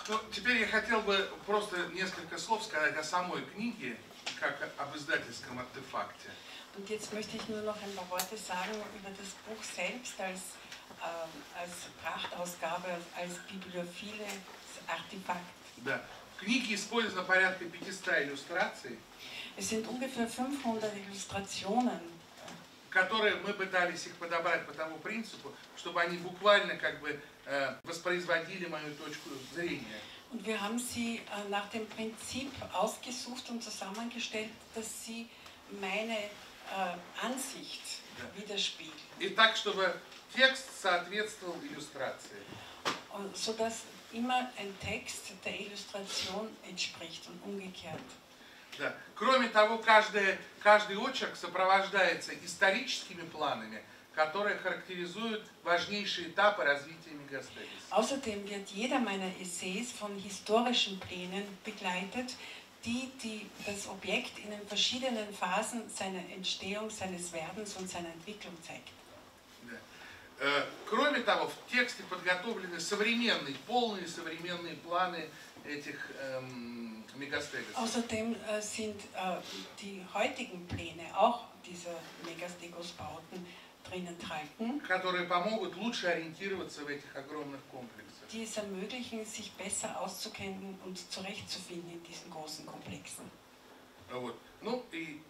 Ну, теперь я хотел бы просто несколько слов сказать о самой книге, как об издательском артефакте. Und jetzt möchte ich nur noch ein paar Worte sagen über das Buch selbst als Prachtausgabe, als bibliophiles Artefakt. Да. В книге использовано порядка 500 иллюстраций, которые мы пытались их подобрать по тому принципу, чтобы они буквально как бы воспроизводили мою точку зрения. Und wir haben sie nach dem Prinzip ausgesucht und zusammengestellt, dass sie meine Ansicht widerspiegelt. И так, чтобы текст соответствовал иллюстрации. Sodass immer ein Text der Illustration entspricht und umgekehrt. Да. Кроме того, каждый очерк сопровождается историческими планами, которые характеризуют важнейшие этапы развития Мегастегос. Außerdem wird jeder meiner Essays von historischen Plänen begleitet, die das Objekt in den verschiedenen Phasen seiner Entstehung, seines Werdens und seiner Entwicklung zeigt. Кроме того, в тексте подготовлены современные, полные современные планы этих мегастегосов. Außerdem sind die heutigen Pläne auch dieser Megastegos-Bauten drin enthalten, которые помогут лучше ориентироваться в этих огромных комплексах. Die es ermöglichen, sich besser auszukennen und zurechtzufinden in diesen großen Komplexen. Вот. Ну и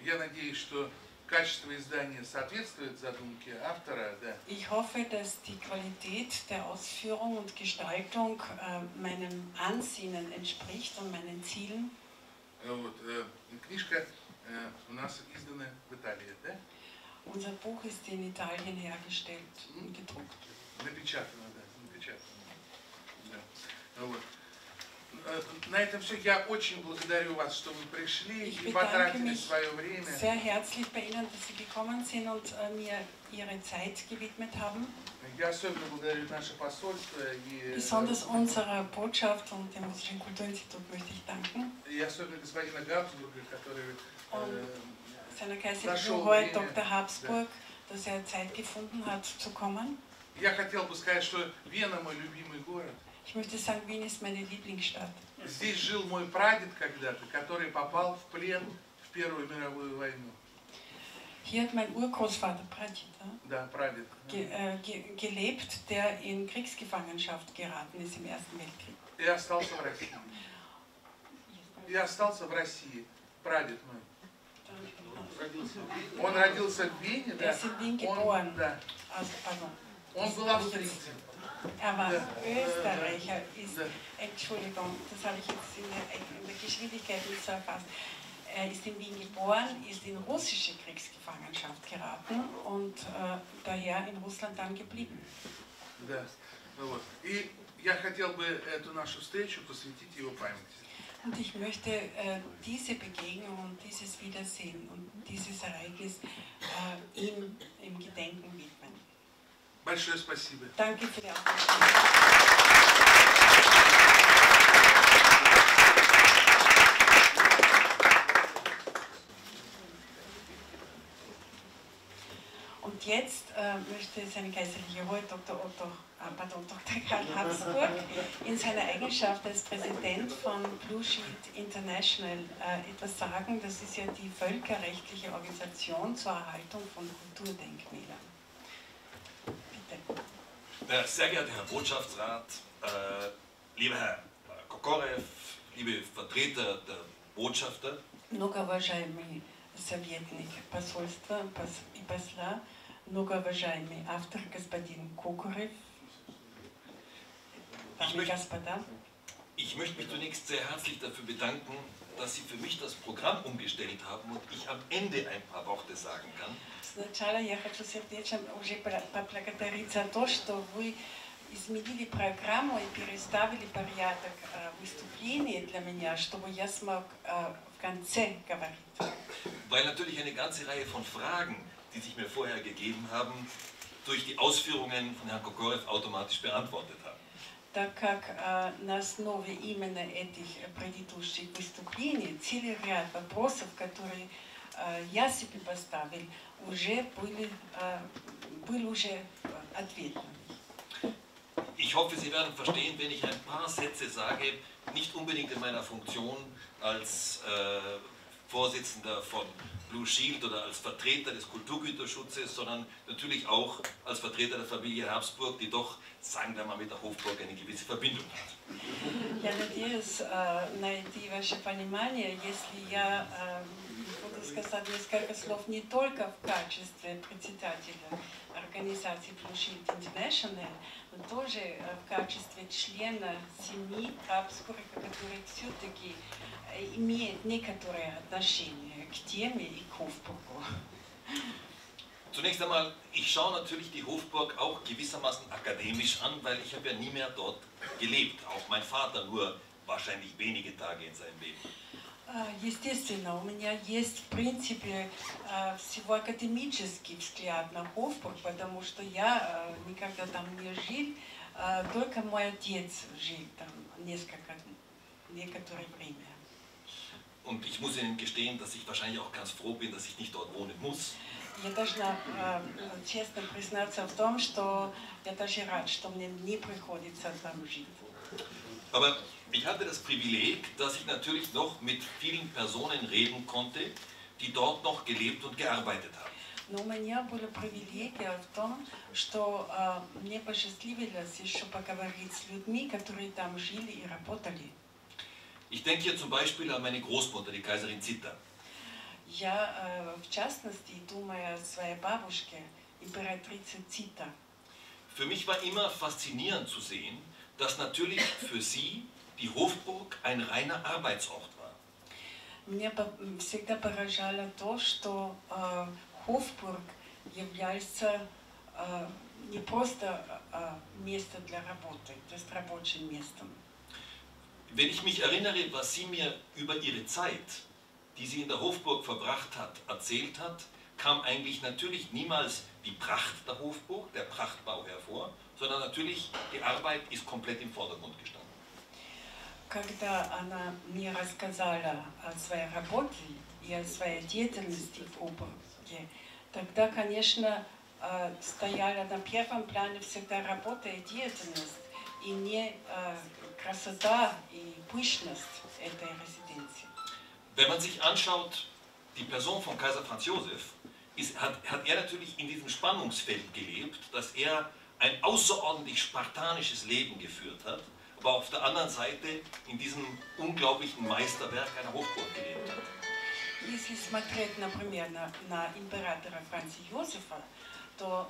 я надеюсь, что качество издания соответствует задумке автора, да. Ich hoffe, dass die Qualität der Ausführung und Gestaltung meinem Ansinnen entspricht und meinen Zielen. Вот, книжка у нас издана в Италии, да? Unser Buch ist in Italien hergestellt und gedruckt. Напечатано, да, напечатано. Да. Вот. На этом все. Я очень благодарю вас, что вы пришли и потратили свое время. Я особенно благодарю наше посольство и особенно господина Габсбурга, который нашел время. Я хотел бы сказать, что Вена мой любимый город. Ich möchte sagen, Wien ist meine Lieblingsstadt. Здесь жил мой прадед когда-то, который попал в плен в Первую мировую войну. Hier hat mein Urgroßvater, Pradid, да, прадед, gelebt, der in Kriegsgefangenschaft geraten ist im Ersten Weltkrieg. И остался в России. И остался в России, прадед мой. Он родился в Вене, да. Он был австрийцем. Aber Österreicher ist, Entschuldigung, das habe ich jetzt in der Geschwindigkeit nicht so erfasst. Er ist in Wien geboren, ist in russische Kriegsgefangenschaft geraten und daher in Russland dann geblieben. Да, вот. И я хотел бы эту нашу встречу посвятить его памяти. Und ich möchte diese Begegnung und dieses Wiedersehen und dieses Ereignis ihm im Gedenken widmen. Большое спасибо. Danke für die Aufmerksamkeit. Und jetzt möchte seine geistliche Hoheit Dr. Karl Habsburg in seiner Eigenschaft als Präsident von Blue Shields International etwas sagen. Das ist ja die völkerrechtliche Organisation zur Erhaltung von Kulturdenkmälern. Sehr geehrter Herr Botschaftsrat, lieber Herr Kokorev, liebe Vertreter der Botschafter, много уважаемый советник посольства и посла, много уважаемый автор господин Kokorev, ich möchte mich zunächst sehr herzlich dafür bedanken, dass Sie für mich das Programm umgestellt haben und ich am Ende ein paar Worte sagen kann. Сначала я хочу сердечно уже поблагодарить за то, что вы изменили программу и переставили порядок выступлений для меня, чтобы я смог в конце говорить. Weil natürlich eine ganze Reihe von Fragen, die sich mir vorher gegeben haben, durch die Ausführungen von Herrn Kokorev automatisch beantwortet haben. так как на основе именно этих предыдущих выступлений целый ряд вопросов, которые я себе поставил, уже был уже ответен. Ich hoffe, Sie werden verstehen, wenn ich ein paar Sätze sage, nicht unbedingt in meiner Funktion als Vorsitzender von Blue Shield oder als Vertreter des Kulturgüterschutzes, sondern natürlich auch als Vertreter der Familie Habsburg, die doch, sagen wir mal, mit der Hofburg eine gewisse Verbindung hat. Я надеюсь найти ваше понимание, если я буду сказать несколько слов не только в качестве председателя организации Blue Shield International, но тоже в качестве члена семьи Habsburg, который все-таки имеет некоторое отношение к теме и к Hofburgu. Zunächst einmal, ich schaue natürlich die Hofburg auch gewissermaßen akademisch an, weil ich habe ja nie mehr dort gelebt. Auch mein Vater nur wahrscheinlich wenige Tage in seinem Leben. Естественно, у меня есть, в принципе, всего академический взгляд на Hofburg, потому что я никогда там не жил, только мой отец жил там некоторое время. Und ich muss Ihnen gestehen, dass ich wahrscheinlich auch ganz froh bin, dass ich nicht dort wohnen muss. Я должна честно признаться в том, что я даже рад, что мне не приходится там жить. Aber ich hatte das Privileg, dass ich natürlich noch mit vielen Personen reden konnte, die dort noch gelebt und gearbeitet haben. Но у меня была привилегия в том, что мне посчастливилось еще поговорить с людьми, которые там жили и работали. Ich denke hier zum Beispiel an meine Großmutter, die Kaiserin Zita. Я, в частности, думаю о своей бабушке, императрице Zita. Für mich war immer faszinierend zu sehen, dass natürlich für sie die Hofburg ein reiner Arbeitsort war. Меня всегда поражало то, что Hofburg является не просто местом для работы, то есть рабочим местом. Wenn ich mich erinnere, was sie mir über ihre Zeit, die sie in der Hofburg verbracht hat, erzählt hat, kam eigentlich natürlich niemals die Pracht der Hofburg, der Prachtbau hervor, sondern natürlich die Arbeit ist komplett im Vordergrund gestanden. Когда она мне рассказала о своей работе и о своей деятельности в Hofburg, тогда, конечно, стояла на первом плане всегда работа и деятельность, и не Красота и Пышность этой резиденции. Wenn man sich anschaut, die Person von Kaiser Franz Joseph, hat er natürlich in diesem Spannungsfeld gelebt, dass er ein außerordentlich spartanisches Leben geführt hat, aber auf der anderen Seite in diesem unglaublichen Meisterwerk einer Hofburg gelebt hat. Если смотреть, например, на императора Франца Йозефа, то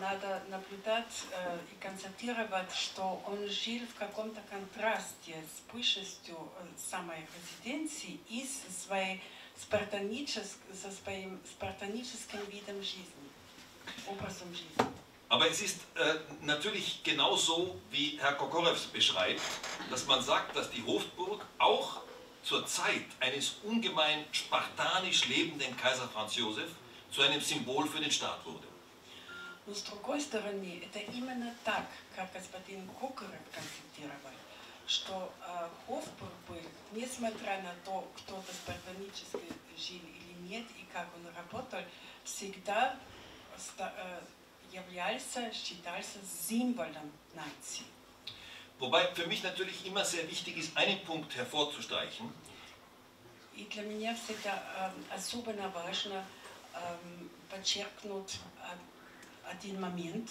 надо наблюдать и констатировать, что он жил в каком-то контрасте с пышностью самой резиденции и со своим спартаническим видом жизни, образом жизни. Aber es ist natürlich genauso, wie Herr Kokorev beschreibt, dass man sagt, dass die Hofburg auch zur Zeit eines ungemein spartanisch lebenden Kaiser Franz Josef zu einem Symbol für den Staat wurde. Но с другой стороны, это именно так, как господин Кокорев констатировал, что Hofburg был, несмотря на то, кто-то спартанически жил или нет, и как он работал, всегда считался символом нации. Wobei für mich natürlich immer sehr wichtig ist, einen Punkt hervorzustreichen. И для меня всегда особенно важно подчеркнуть den Moment.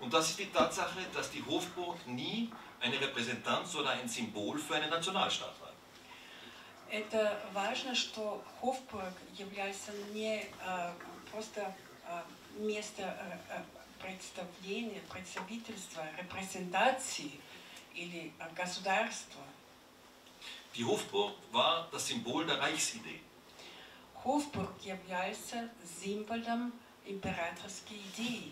Und das ist die Tatsache, dass die Hofburg nie eine Repräsentanz oder ein Symbol für einen Nationalstaat war. Это важно, что Hofburg является не просто местом представления, представительства, репрезентации или государства. Die Hofburg war das Symbol der Reichsidee. Hofburg является символом imperatorske Idee.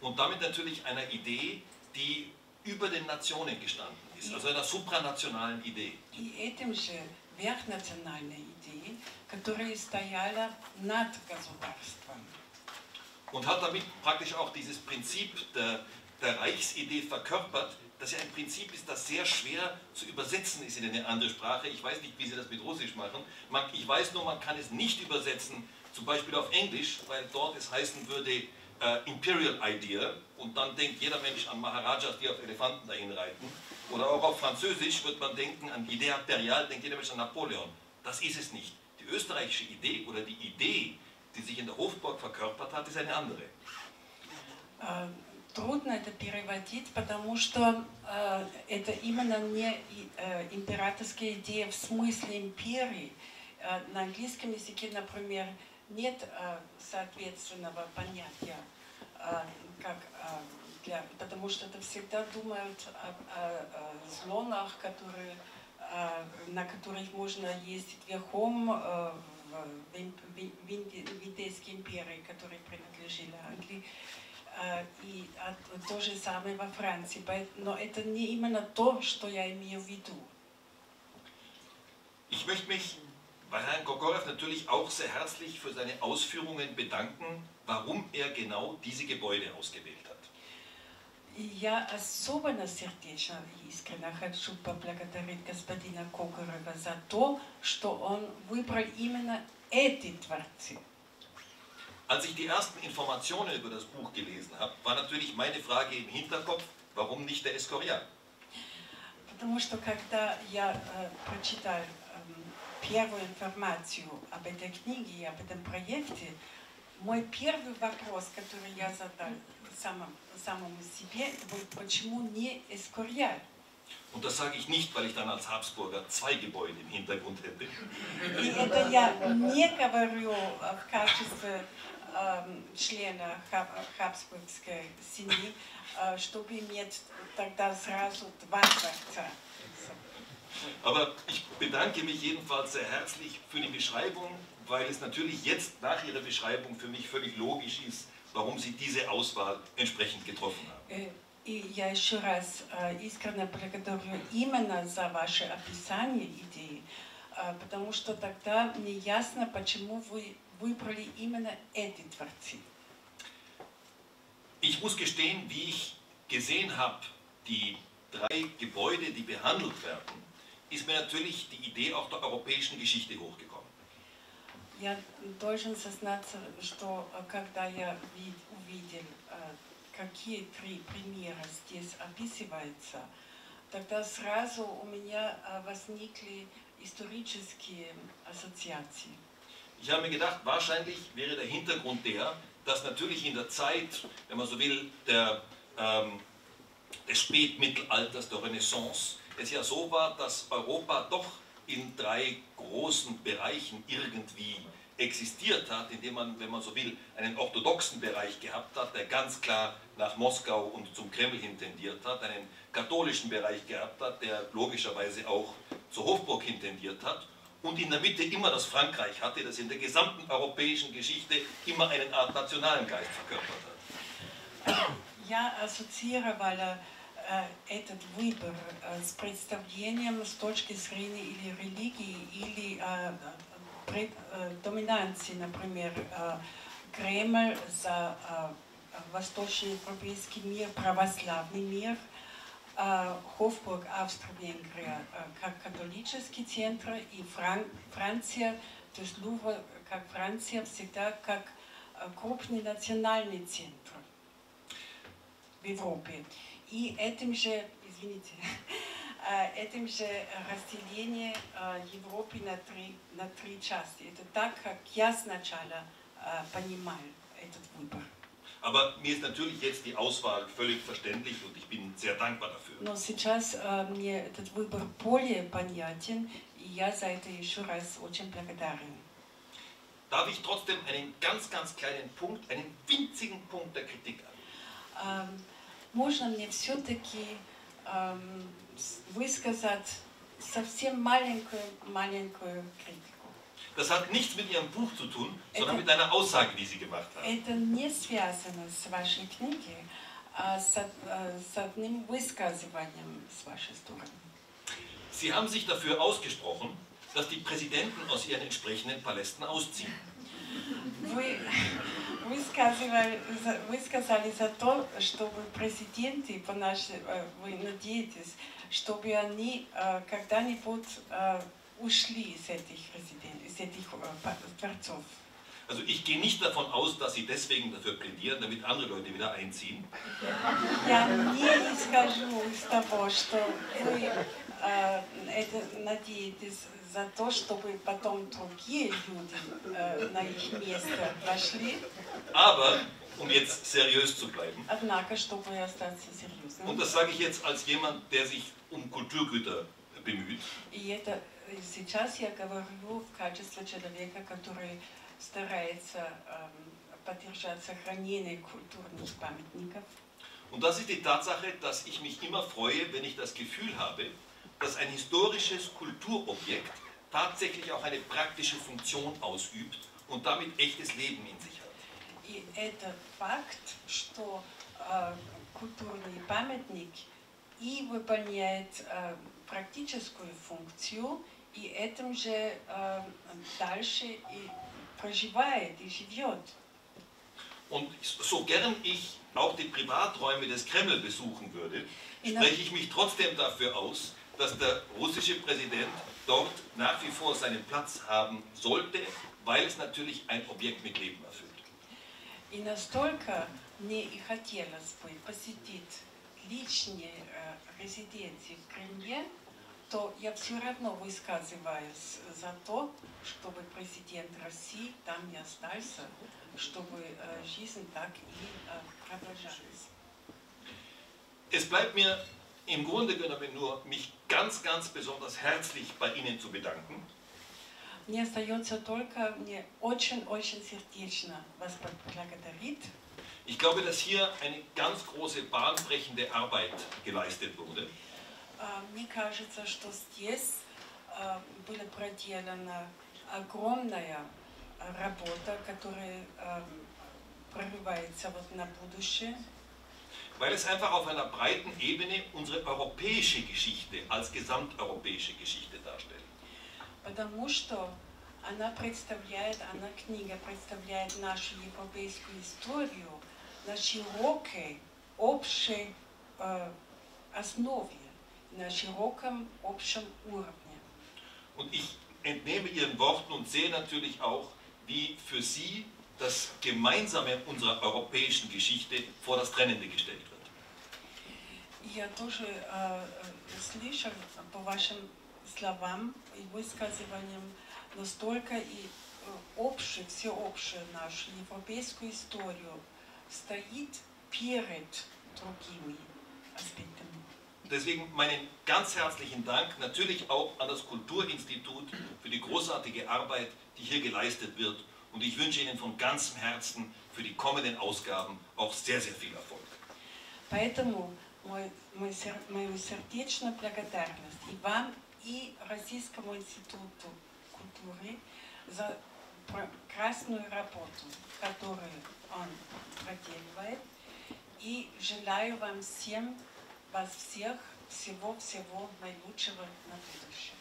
Und damit natürlich einer Idee, die über den Nationen gestanden ist, also einer supranationalen Idee. И этим же верхнациональной идеей, которая стояла над государством. Und hat damit praktisch auch dieses Prinzip der Reichsidee verkörpert, das ja ein Prinzip ist, das sehr schwer zu übersetzen ist in eine andere Sprache. Ich weiß nicht, wie sie das mit Russisch machen. Ich weiß nur, man kann es nicht übersetzen, zum Beispiel auf Englisch, weil dort es heißen würde Imperial Idea und dann denkt jeder Mensch an Maharajas, die auf Elefanten dahin reiten. Oder auch auf Französisch wird man denken an Idée impériale, denkt jeder Mensch an Napoleon. Das ist es nicht. Die österreichische Idee oder die Idee, die sich in der Hofburg verkörpert hat, ist eine andere. Трудно это переводить, потому что это именно не императорская идея в смысле империи. На английском языке, например, нет соответственного понятия, как, потому что это всегда думают о слонах, на которых можно ездить верхом в Виндейской империи, которые принадлежали Англии. И то же самое во Франции, но это не именно то, что я имею в виду. Ich möchte mich bei Herrn Kokorev natürlich auch sehr herzlich für seine Ausführungen bedanken, warum genau diese Gebäude ausgewählt hat. Я особенно сердечно и искренне хочу поблагодарить господина Кокорева за то, что он выбрал именно эти дворцы. Als ich die ersten Informationen über das Buch gelesen habe, war natürlich meine Frage im Hinterkopf, warum nicht der Escorial? Потому что когда я прочитал первую информацию об этой книге и об этом проекте, мой первый вопрос, который я задал самому себе, был, почему не Escorial? Und das sage ich nicht, weil ich dann als Habsburger zwei Gebäude im Hintergrund hätte. Aber ich bedanke mich jedenfalls sehr herzlich für die Beschreibung, weil es natürlich jetzt nach Ihrer Beschreibung für mich völlig logisch ist, warum Sie diese Auswahl entsprechend getroffen haben. И я еще раз искренне благодарю именно за ваше описание идеи, потому что тогда мне ясно, почему вы выбрали именно эти дворцы. Ich muss gestehen, wie ich gesehen habe, die drei Gebäude, die behandelt werden, ist mir natürlich die Idee auch der europäischen Geschichte hochgekommen. Я должен сознаться, что когда я увидел какие три примера здесь описываются, тогда сразу у меня возникли исторические ассоциации. Ich habe mir gedacht, wahrscheinlich wäre der Hintergrund der, dass natürlich in der Zeit, wenn man so will, des Spätmittelalters, der Renaissance, es ja so war, dass Europa doch in drei großen Bereichen irgendwie existiert hat, indem man, wenn man so will, einen orthodoxen Bereich gehabt hat, der ganz klar nach Moskau und zum Kreml hin tendiert hat, einen katholischen Bereich gehabt hat, der logischerweise auch zur Hofburg hin tendiert hat und in der Mitte immer das Frankreich hatte, das in der gesamten europäischen Geschichte immer eine Art nationalen Geist verkörpert hat. Ja, assoziiere, weil этот выбор с представлением с точки зрения или религии, или при доминанции, например, Кремль за восточноевропейский мир, православный мир, Хофбург, Австро-Венгрия как католический центр и Франция, то есть Лувр как Франция всегда как крупный национальный центр в Европе. И этим же, извините, этим же разделение Европы на три части. Это так, как я сначала понимаю этот выбор. Aber mir ist natürlich jetzt die Auswahl völlig verständlich und ich bin sehr dankbar dafür. Но сейчас мне этот выбор более понятен, и я за это еще раз очень благодарен. Darf ich trotzdem einen ganz, ganz kleinen Punkt, einen winzigen Punkt der Kritik an? Можно мне все-таки высказать совсем маленькую критику. Das hat nichts mit Ihrem Buch zu tun, sondern mit einer Aussage, die Sie gemacht haben. Это не связано с вашей книгой, а с одним высказыванием с вашей стороны. Sie haben sich dafür ausgesprochen, dass die Präsidenten aus ihren entsprechenden Palästen ausziehen. Вы сказали за то, чтобы президенты, вы надеетесь, чтобы они когда-нибудь ушли из этих дворцов. Also ich gehe nicht davon aus, dass Sie deswegen dafür plädieren, damit andere Leute wieder einziehen. Я не исхожу из того, что вы надеетесь за то, чтобы потом другие люди на их место вошли. Aber um jetzt seriös zu bleiben. Однако, чтобы остаться серьезным. Und das sage ich jetzt als jemand, der sich um Kulturgüter bemüht. И это сейчас я говорю в качестве человека, который старается поддержать сохранение культурных памятников. Und das ist die Tatsache, dass ich mich immer freue, wenn ich das Gefühl habe, dass ein historisches Kulturobjekt tatsächlich auch eine praktische Funktion ausübt und damit echtes Leben in sich hat. И это факт, что культурный памятник и выполняет практическую функцию, и этим же дальше и проживает, и живет. Und so gern ich auch die Privaträume des Kreml besuchen würde, spreche ich mich trotzdem dafür aus, dass der russische Präsident dort nach wie vor seinen Platz haben sollte, weil es natürlich ein Objekt mit Leben erfüllt. И настолько мне и хотелось бы посетить личные резиденции в Кремле, то я все равно высказываюсь за то, чтобы президент России там не остался, чтобы жизнь так и продолжалась. Es bleibt mir im Grunde genommen nur, mich ganz, ganz besonders herzlich bei Ihnen zu bedanken. Мне остается только мне очень-очень сердечно вас поблагодарить. Ich glaube, dass hier eine ganz große, bahnbrechende Arbeit geleistet wurde. Мне кажется, что здесь была проделана огромная работа, которая прорывается вот на будущее. Weil es einfach auf einer breiten Ebene unsere europäische Geschichte als gesamteuropäische Geschichte darstellt. Потому что она книга представляет нашу европейскую историю на широкой, общей основе, на широком, общем уровне. Und ich entnehme Ihren Worten und sehe natürlich auch, wie für Sie das Gemeinsame unserer europäischen Geschichte vor das Trennende gestellt wird. Я тоже слышал по вашим словам и высказываниям настолько и общее, всеобщее нашу европейскую историю стоит перед другими аспектами. Deswegen meinen ganz herzlichen Dank natürlich auch an das Kulturinstitut für die großartige Arbeit, die hier geleistet wird. Und ich wünsche Ihnen von ganzem Herzen für die kommenden Ausgaben auch sehr, sehr viel Erfolg. Поэтому мою сердечную благодарность и вам, и Российскому институту культуры за прекрасную работу, которую он проделывает, и желаю вам всем, вас всех, всего-всего наилучшего на будущее.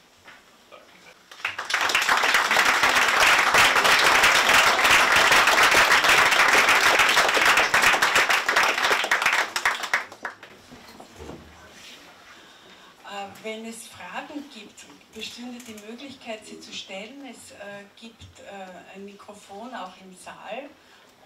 Wenn es Fragen gibt, bestünde die Möglichkeit, sie zu stellen. Es gibt ein Mikrofon auch im Saal.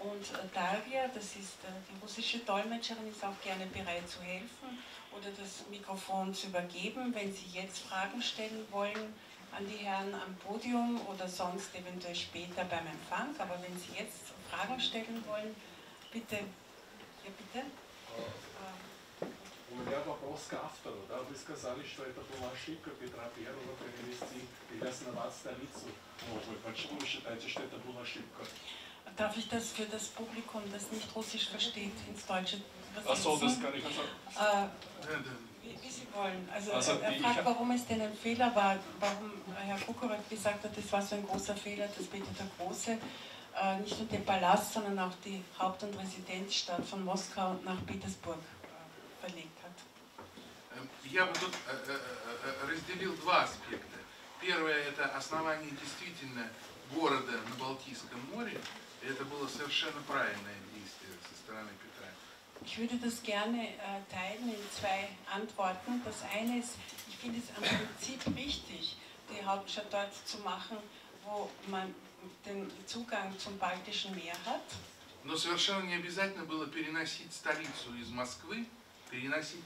Und Daria, das ist die russische Dolmetscherin, ist auch gerne bereit zu helfen oder das Mikrofon zu übergeben, wenn Sie jetzt Fragen stellen wollen an die Herren am Podium oder sonst eventuell später beim Empfang. Aber wenn Sie jetzt Fragen stellen wollen, bitte. Ja, bitte. У меня вопрос к автору. Да? Вы сказали, что это была ошибка Петра I перевести и основать столицу. Вы почему считаете, что это была ошибка? Darf ich das für das Publikum, das nicht Russisch versteht, ins Deutsche übersetzen? Achso, das kann ich sagen. Wie Sie wollen. Also fragt, warum es denn ein Fehler war, warum Herr Kokorev gesagt hat, das war so ein großer Fehler, dass Peter der Große nicht nur den Palast, sondern auch die Haupt- und Residenzstadt von Moskau nach Petersburg verlegt hat. Я бы тут разделил два аспекта. Первое – это основание действительно города на Балтийском море, это было совершенно правильное действие со стороны Петра. Ich würde das gerne teilen in zwei Antworten. Das eine ist, ich finde es am Prinzip richtig, die Hauptstadt dort zu machen, wo man den Zugang zum Baltischen Meer hat. Но совершенно не обязательно было переносить столицу из Москвы, переносить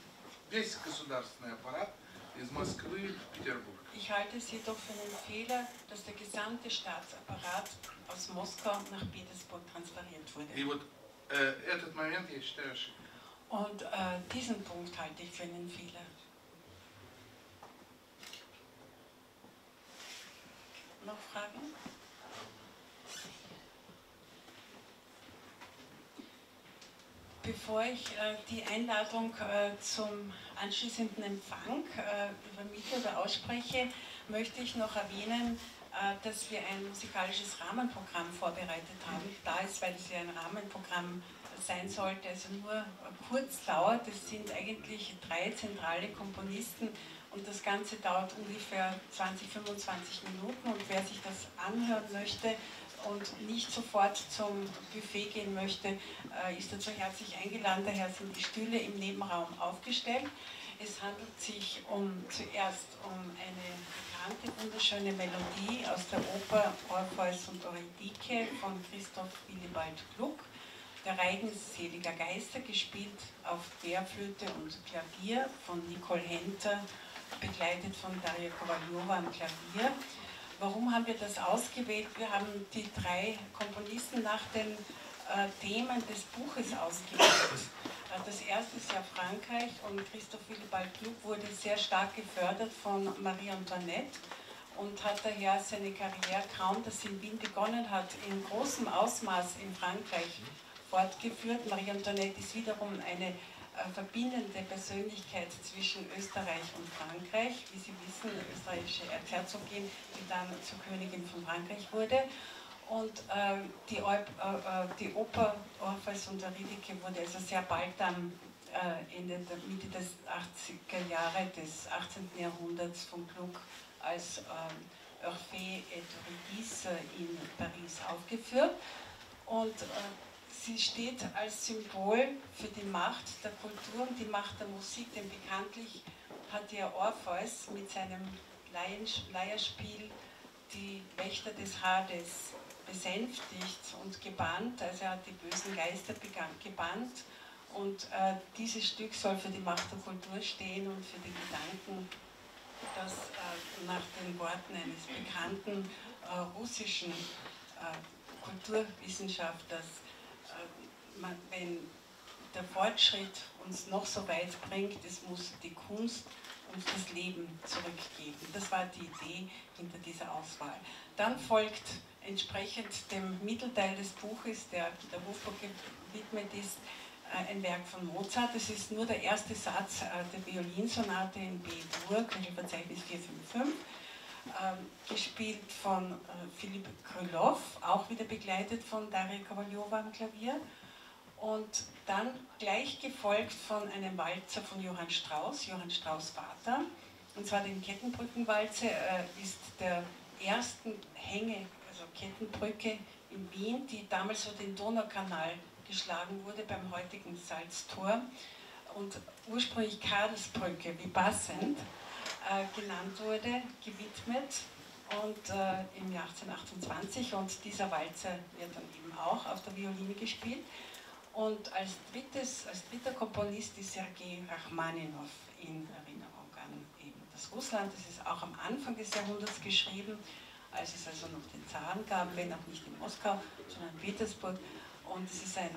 весь государственный аппарат из Москвы в Петербург. Ich halte es jedoch für einen Fehler, dass der gesamte Staatsapparat aus Moskau nach Petersburg transferiert wurde. И вот этот момент я считаю ошибкой. Und diesen Punkt halte ich für einen Fehler. Noch Fragen? Bevor ich die Einladung zum anschließenden Empfang übermittle oder ausspreche, möchte ich noch erwähnen, dass wir ein musikalisches Rahmenprogramm vorbereitet haben. Da ist, weil es ja ein Rahmenprogramm sein sollte, also nur kurz dauert. Es sind eigentlich 3 zentrale Komponisten und das Ganze dauert ungefähr 20–25 Minuten. Und wer sich das anhören möchte und nicht sofort zum Buffet gehen möchte, ist dazu herzlich eingeladen. Daher sind die Stühle im Nebenraum aufgestellt. Es handelt sich zuerst um eine bekannte, wunderschöne Melodie aus der Oper Orpheus und Eurydice von Christoph Willuck Gluck. Der Reigen seliger Geister, gespielt auf Querflöte und Klavier von Nicole Henter, begleitet von Darja Kovaljova am Klavier. Warum haben wir das ausgewählt? Wir haben die 3 Komponisten nach den Themen des Buches ausgewählt. Das erste ist ja Frankreich und Christoph Willibald Gluck wurde sehr stark gefördert von Marie Antoinette und hat daher seine Karriere, kaum dass sie in Wien begonnen hat, in großem Ausmaß in Frankreich fortgeführt. Marie Antoinette ist wiederum eine verbindende Persönlichkeit zwischen Österreich und Frankreich, wie Sie wissen, eine österreichische Erzherzogin, die dann zur Königin von Frankreich wurde. Und die Oper Orpheus und Eurydice wurde also sehr bald dann Mitte des 80er Jahre des 18. Jahrhunderts von Gluck als Orphée et Eurydice in Paris aufgeführt. Und sie steht als Symbol für die Macht der Kultur und die Macht der Musik, denn bekanntlich hat ja Orpheus mit seinem Leierspiel die Wächter des Hades besänftigt und gebannt, also er hat die bösen Geister gebannt und dieses Stück soll für die Macht der Kultur stehen und für die Gedanken, dass nach den Worten eines bekannten russischen Kulturwissenschaftlers, wenn der Fortschritt uns noch so weit bringt, es muss die Kunst uns das Leben zurückgeben. Das war die Idee hinter dieser Auswahl. Dann folgt entsprechend dem Mittelteil des Buches, der Hofburg gewidmet ist, ein Werk von Mozart. Das ist nur der erste Satz der Violinsonate in B-Dur, Köchelverzeichnis 455. Gespielt von Philipp Krylov, auch wieder begleitet von Darja Kovaljova am Klavier und dann gleich gefolgt von einem Walzer von Johann Strauss Vater, und zwar den Kettenbrückenwalzer, ist der ersten Kettenbrücke in Wien, die damals so den Donaukanal geschlagen wurde beim heutigen Salztor und ursprünglich Karlsbrücke, wie passend genannt wurde, gewidmet und im Jahr 1828 und dieser Walzer wird dann eben auch auf der Violine gespielt. Und als dritter Komponist ist Sergei Rachmaninow in Erinnerung an eben das Russland. Das ist auch am Anfang des Jahrhunderts geschrieben, als es also noch den Zaren gab, wenn auch nicht in Moskau, sondern in Petersburg. Und es ist ein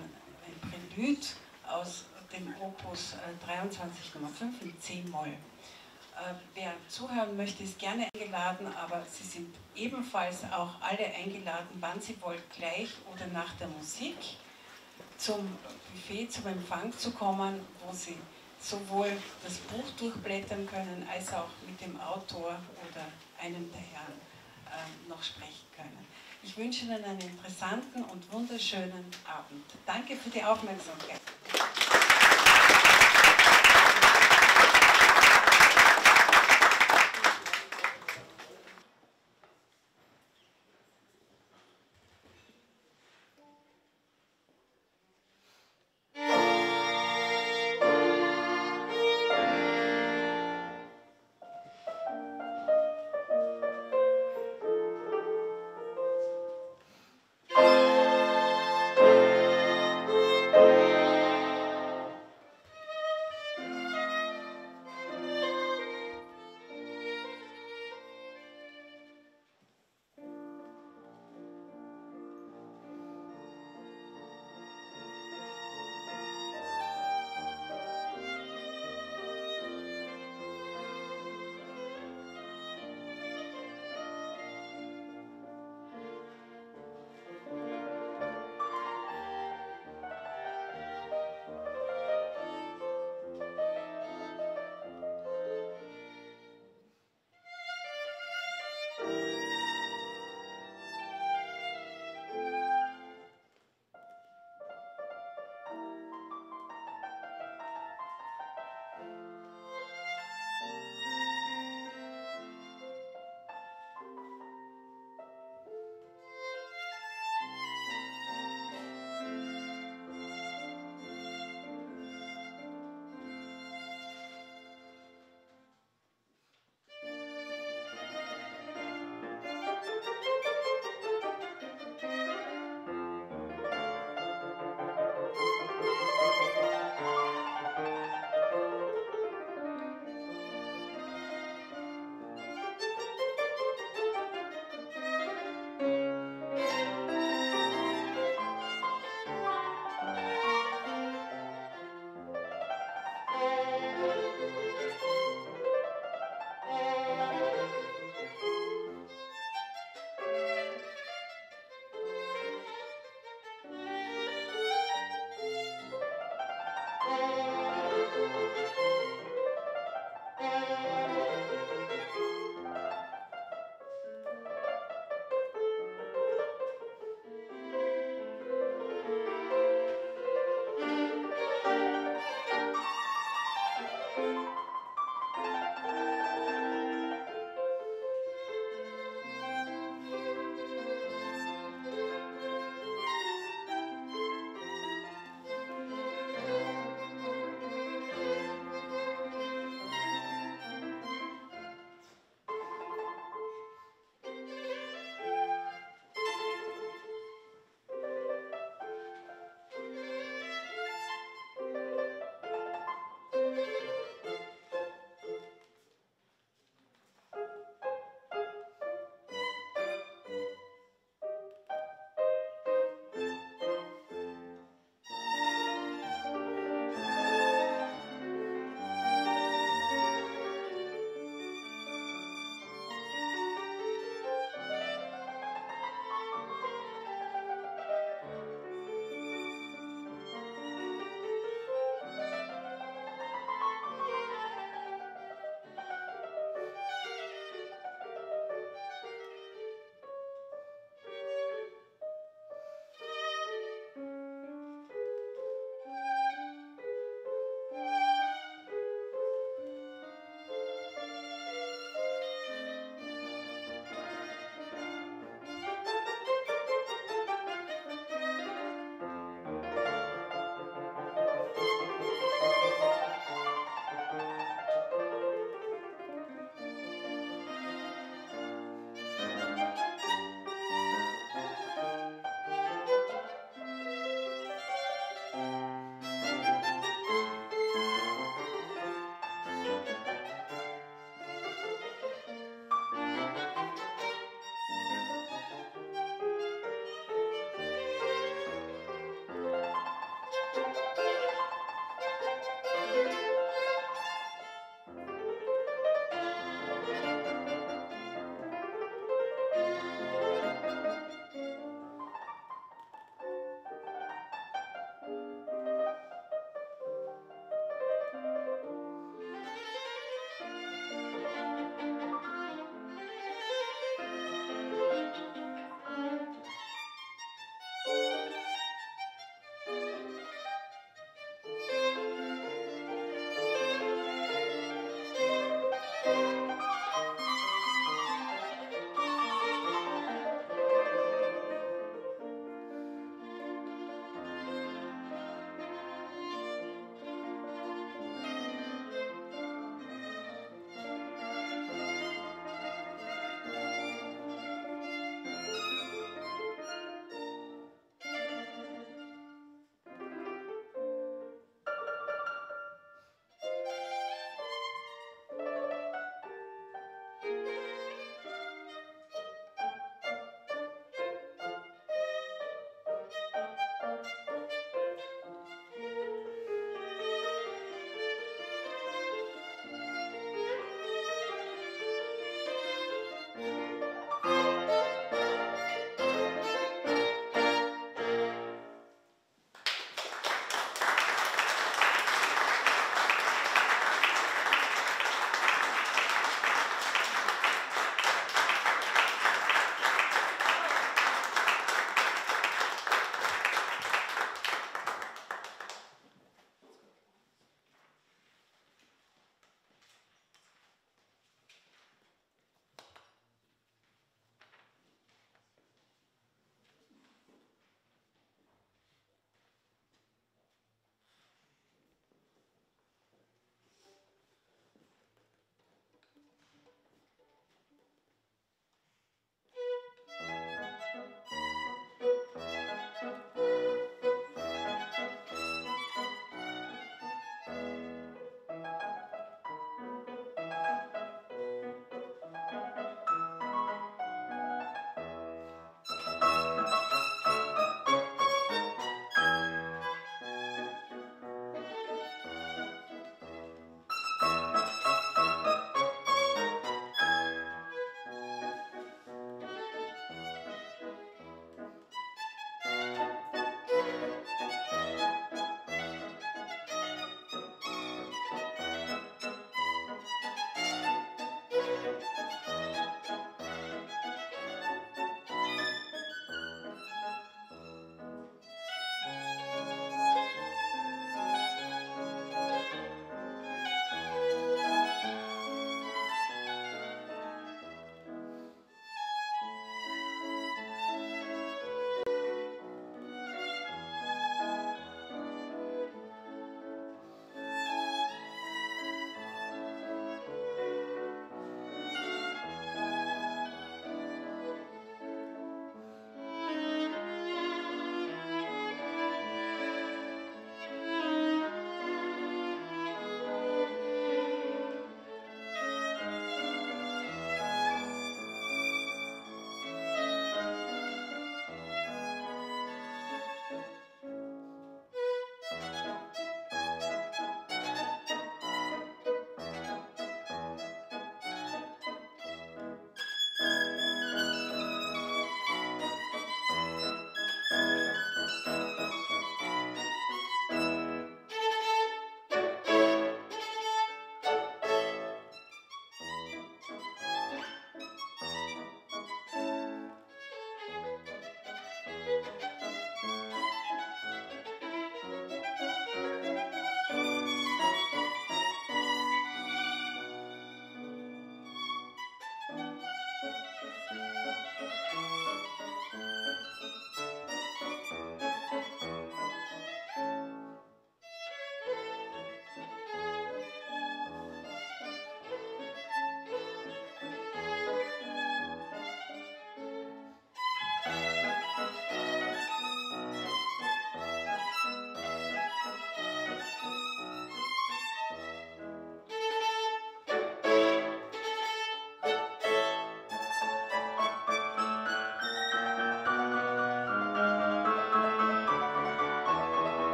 Prälude aus dem Opus 23,5 in C-Moll. Wer zuhören möchte, ist gerne eingeladen, aber Sie sind ebenfalls auch alle eingeladen, wann Sie wollen, gleich oder nach der Musik zum Buffet, zum Empfang zu kommen, wo Sie sowohl das Buch durchblättern können, als auch mit dem Autor oder einem der Herren noch sprechen können. Ich wünsche Ihnen einen interessanten und wunderschönen Abend. Danke für die Aufmerksamkeit.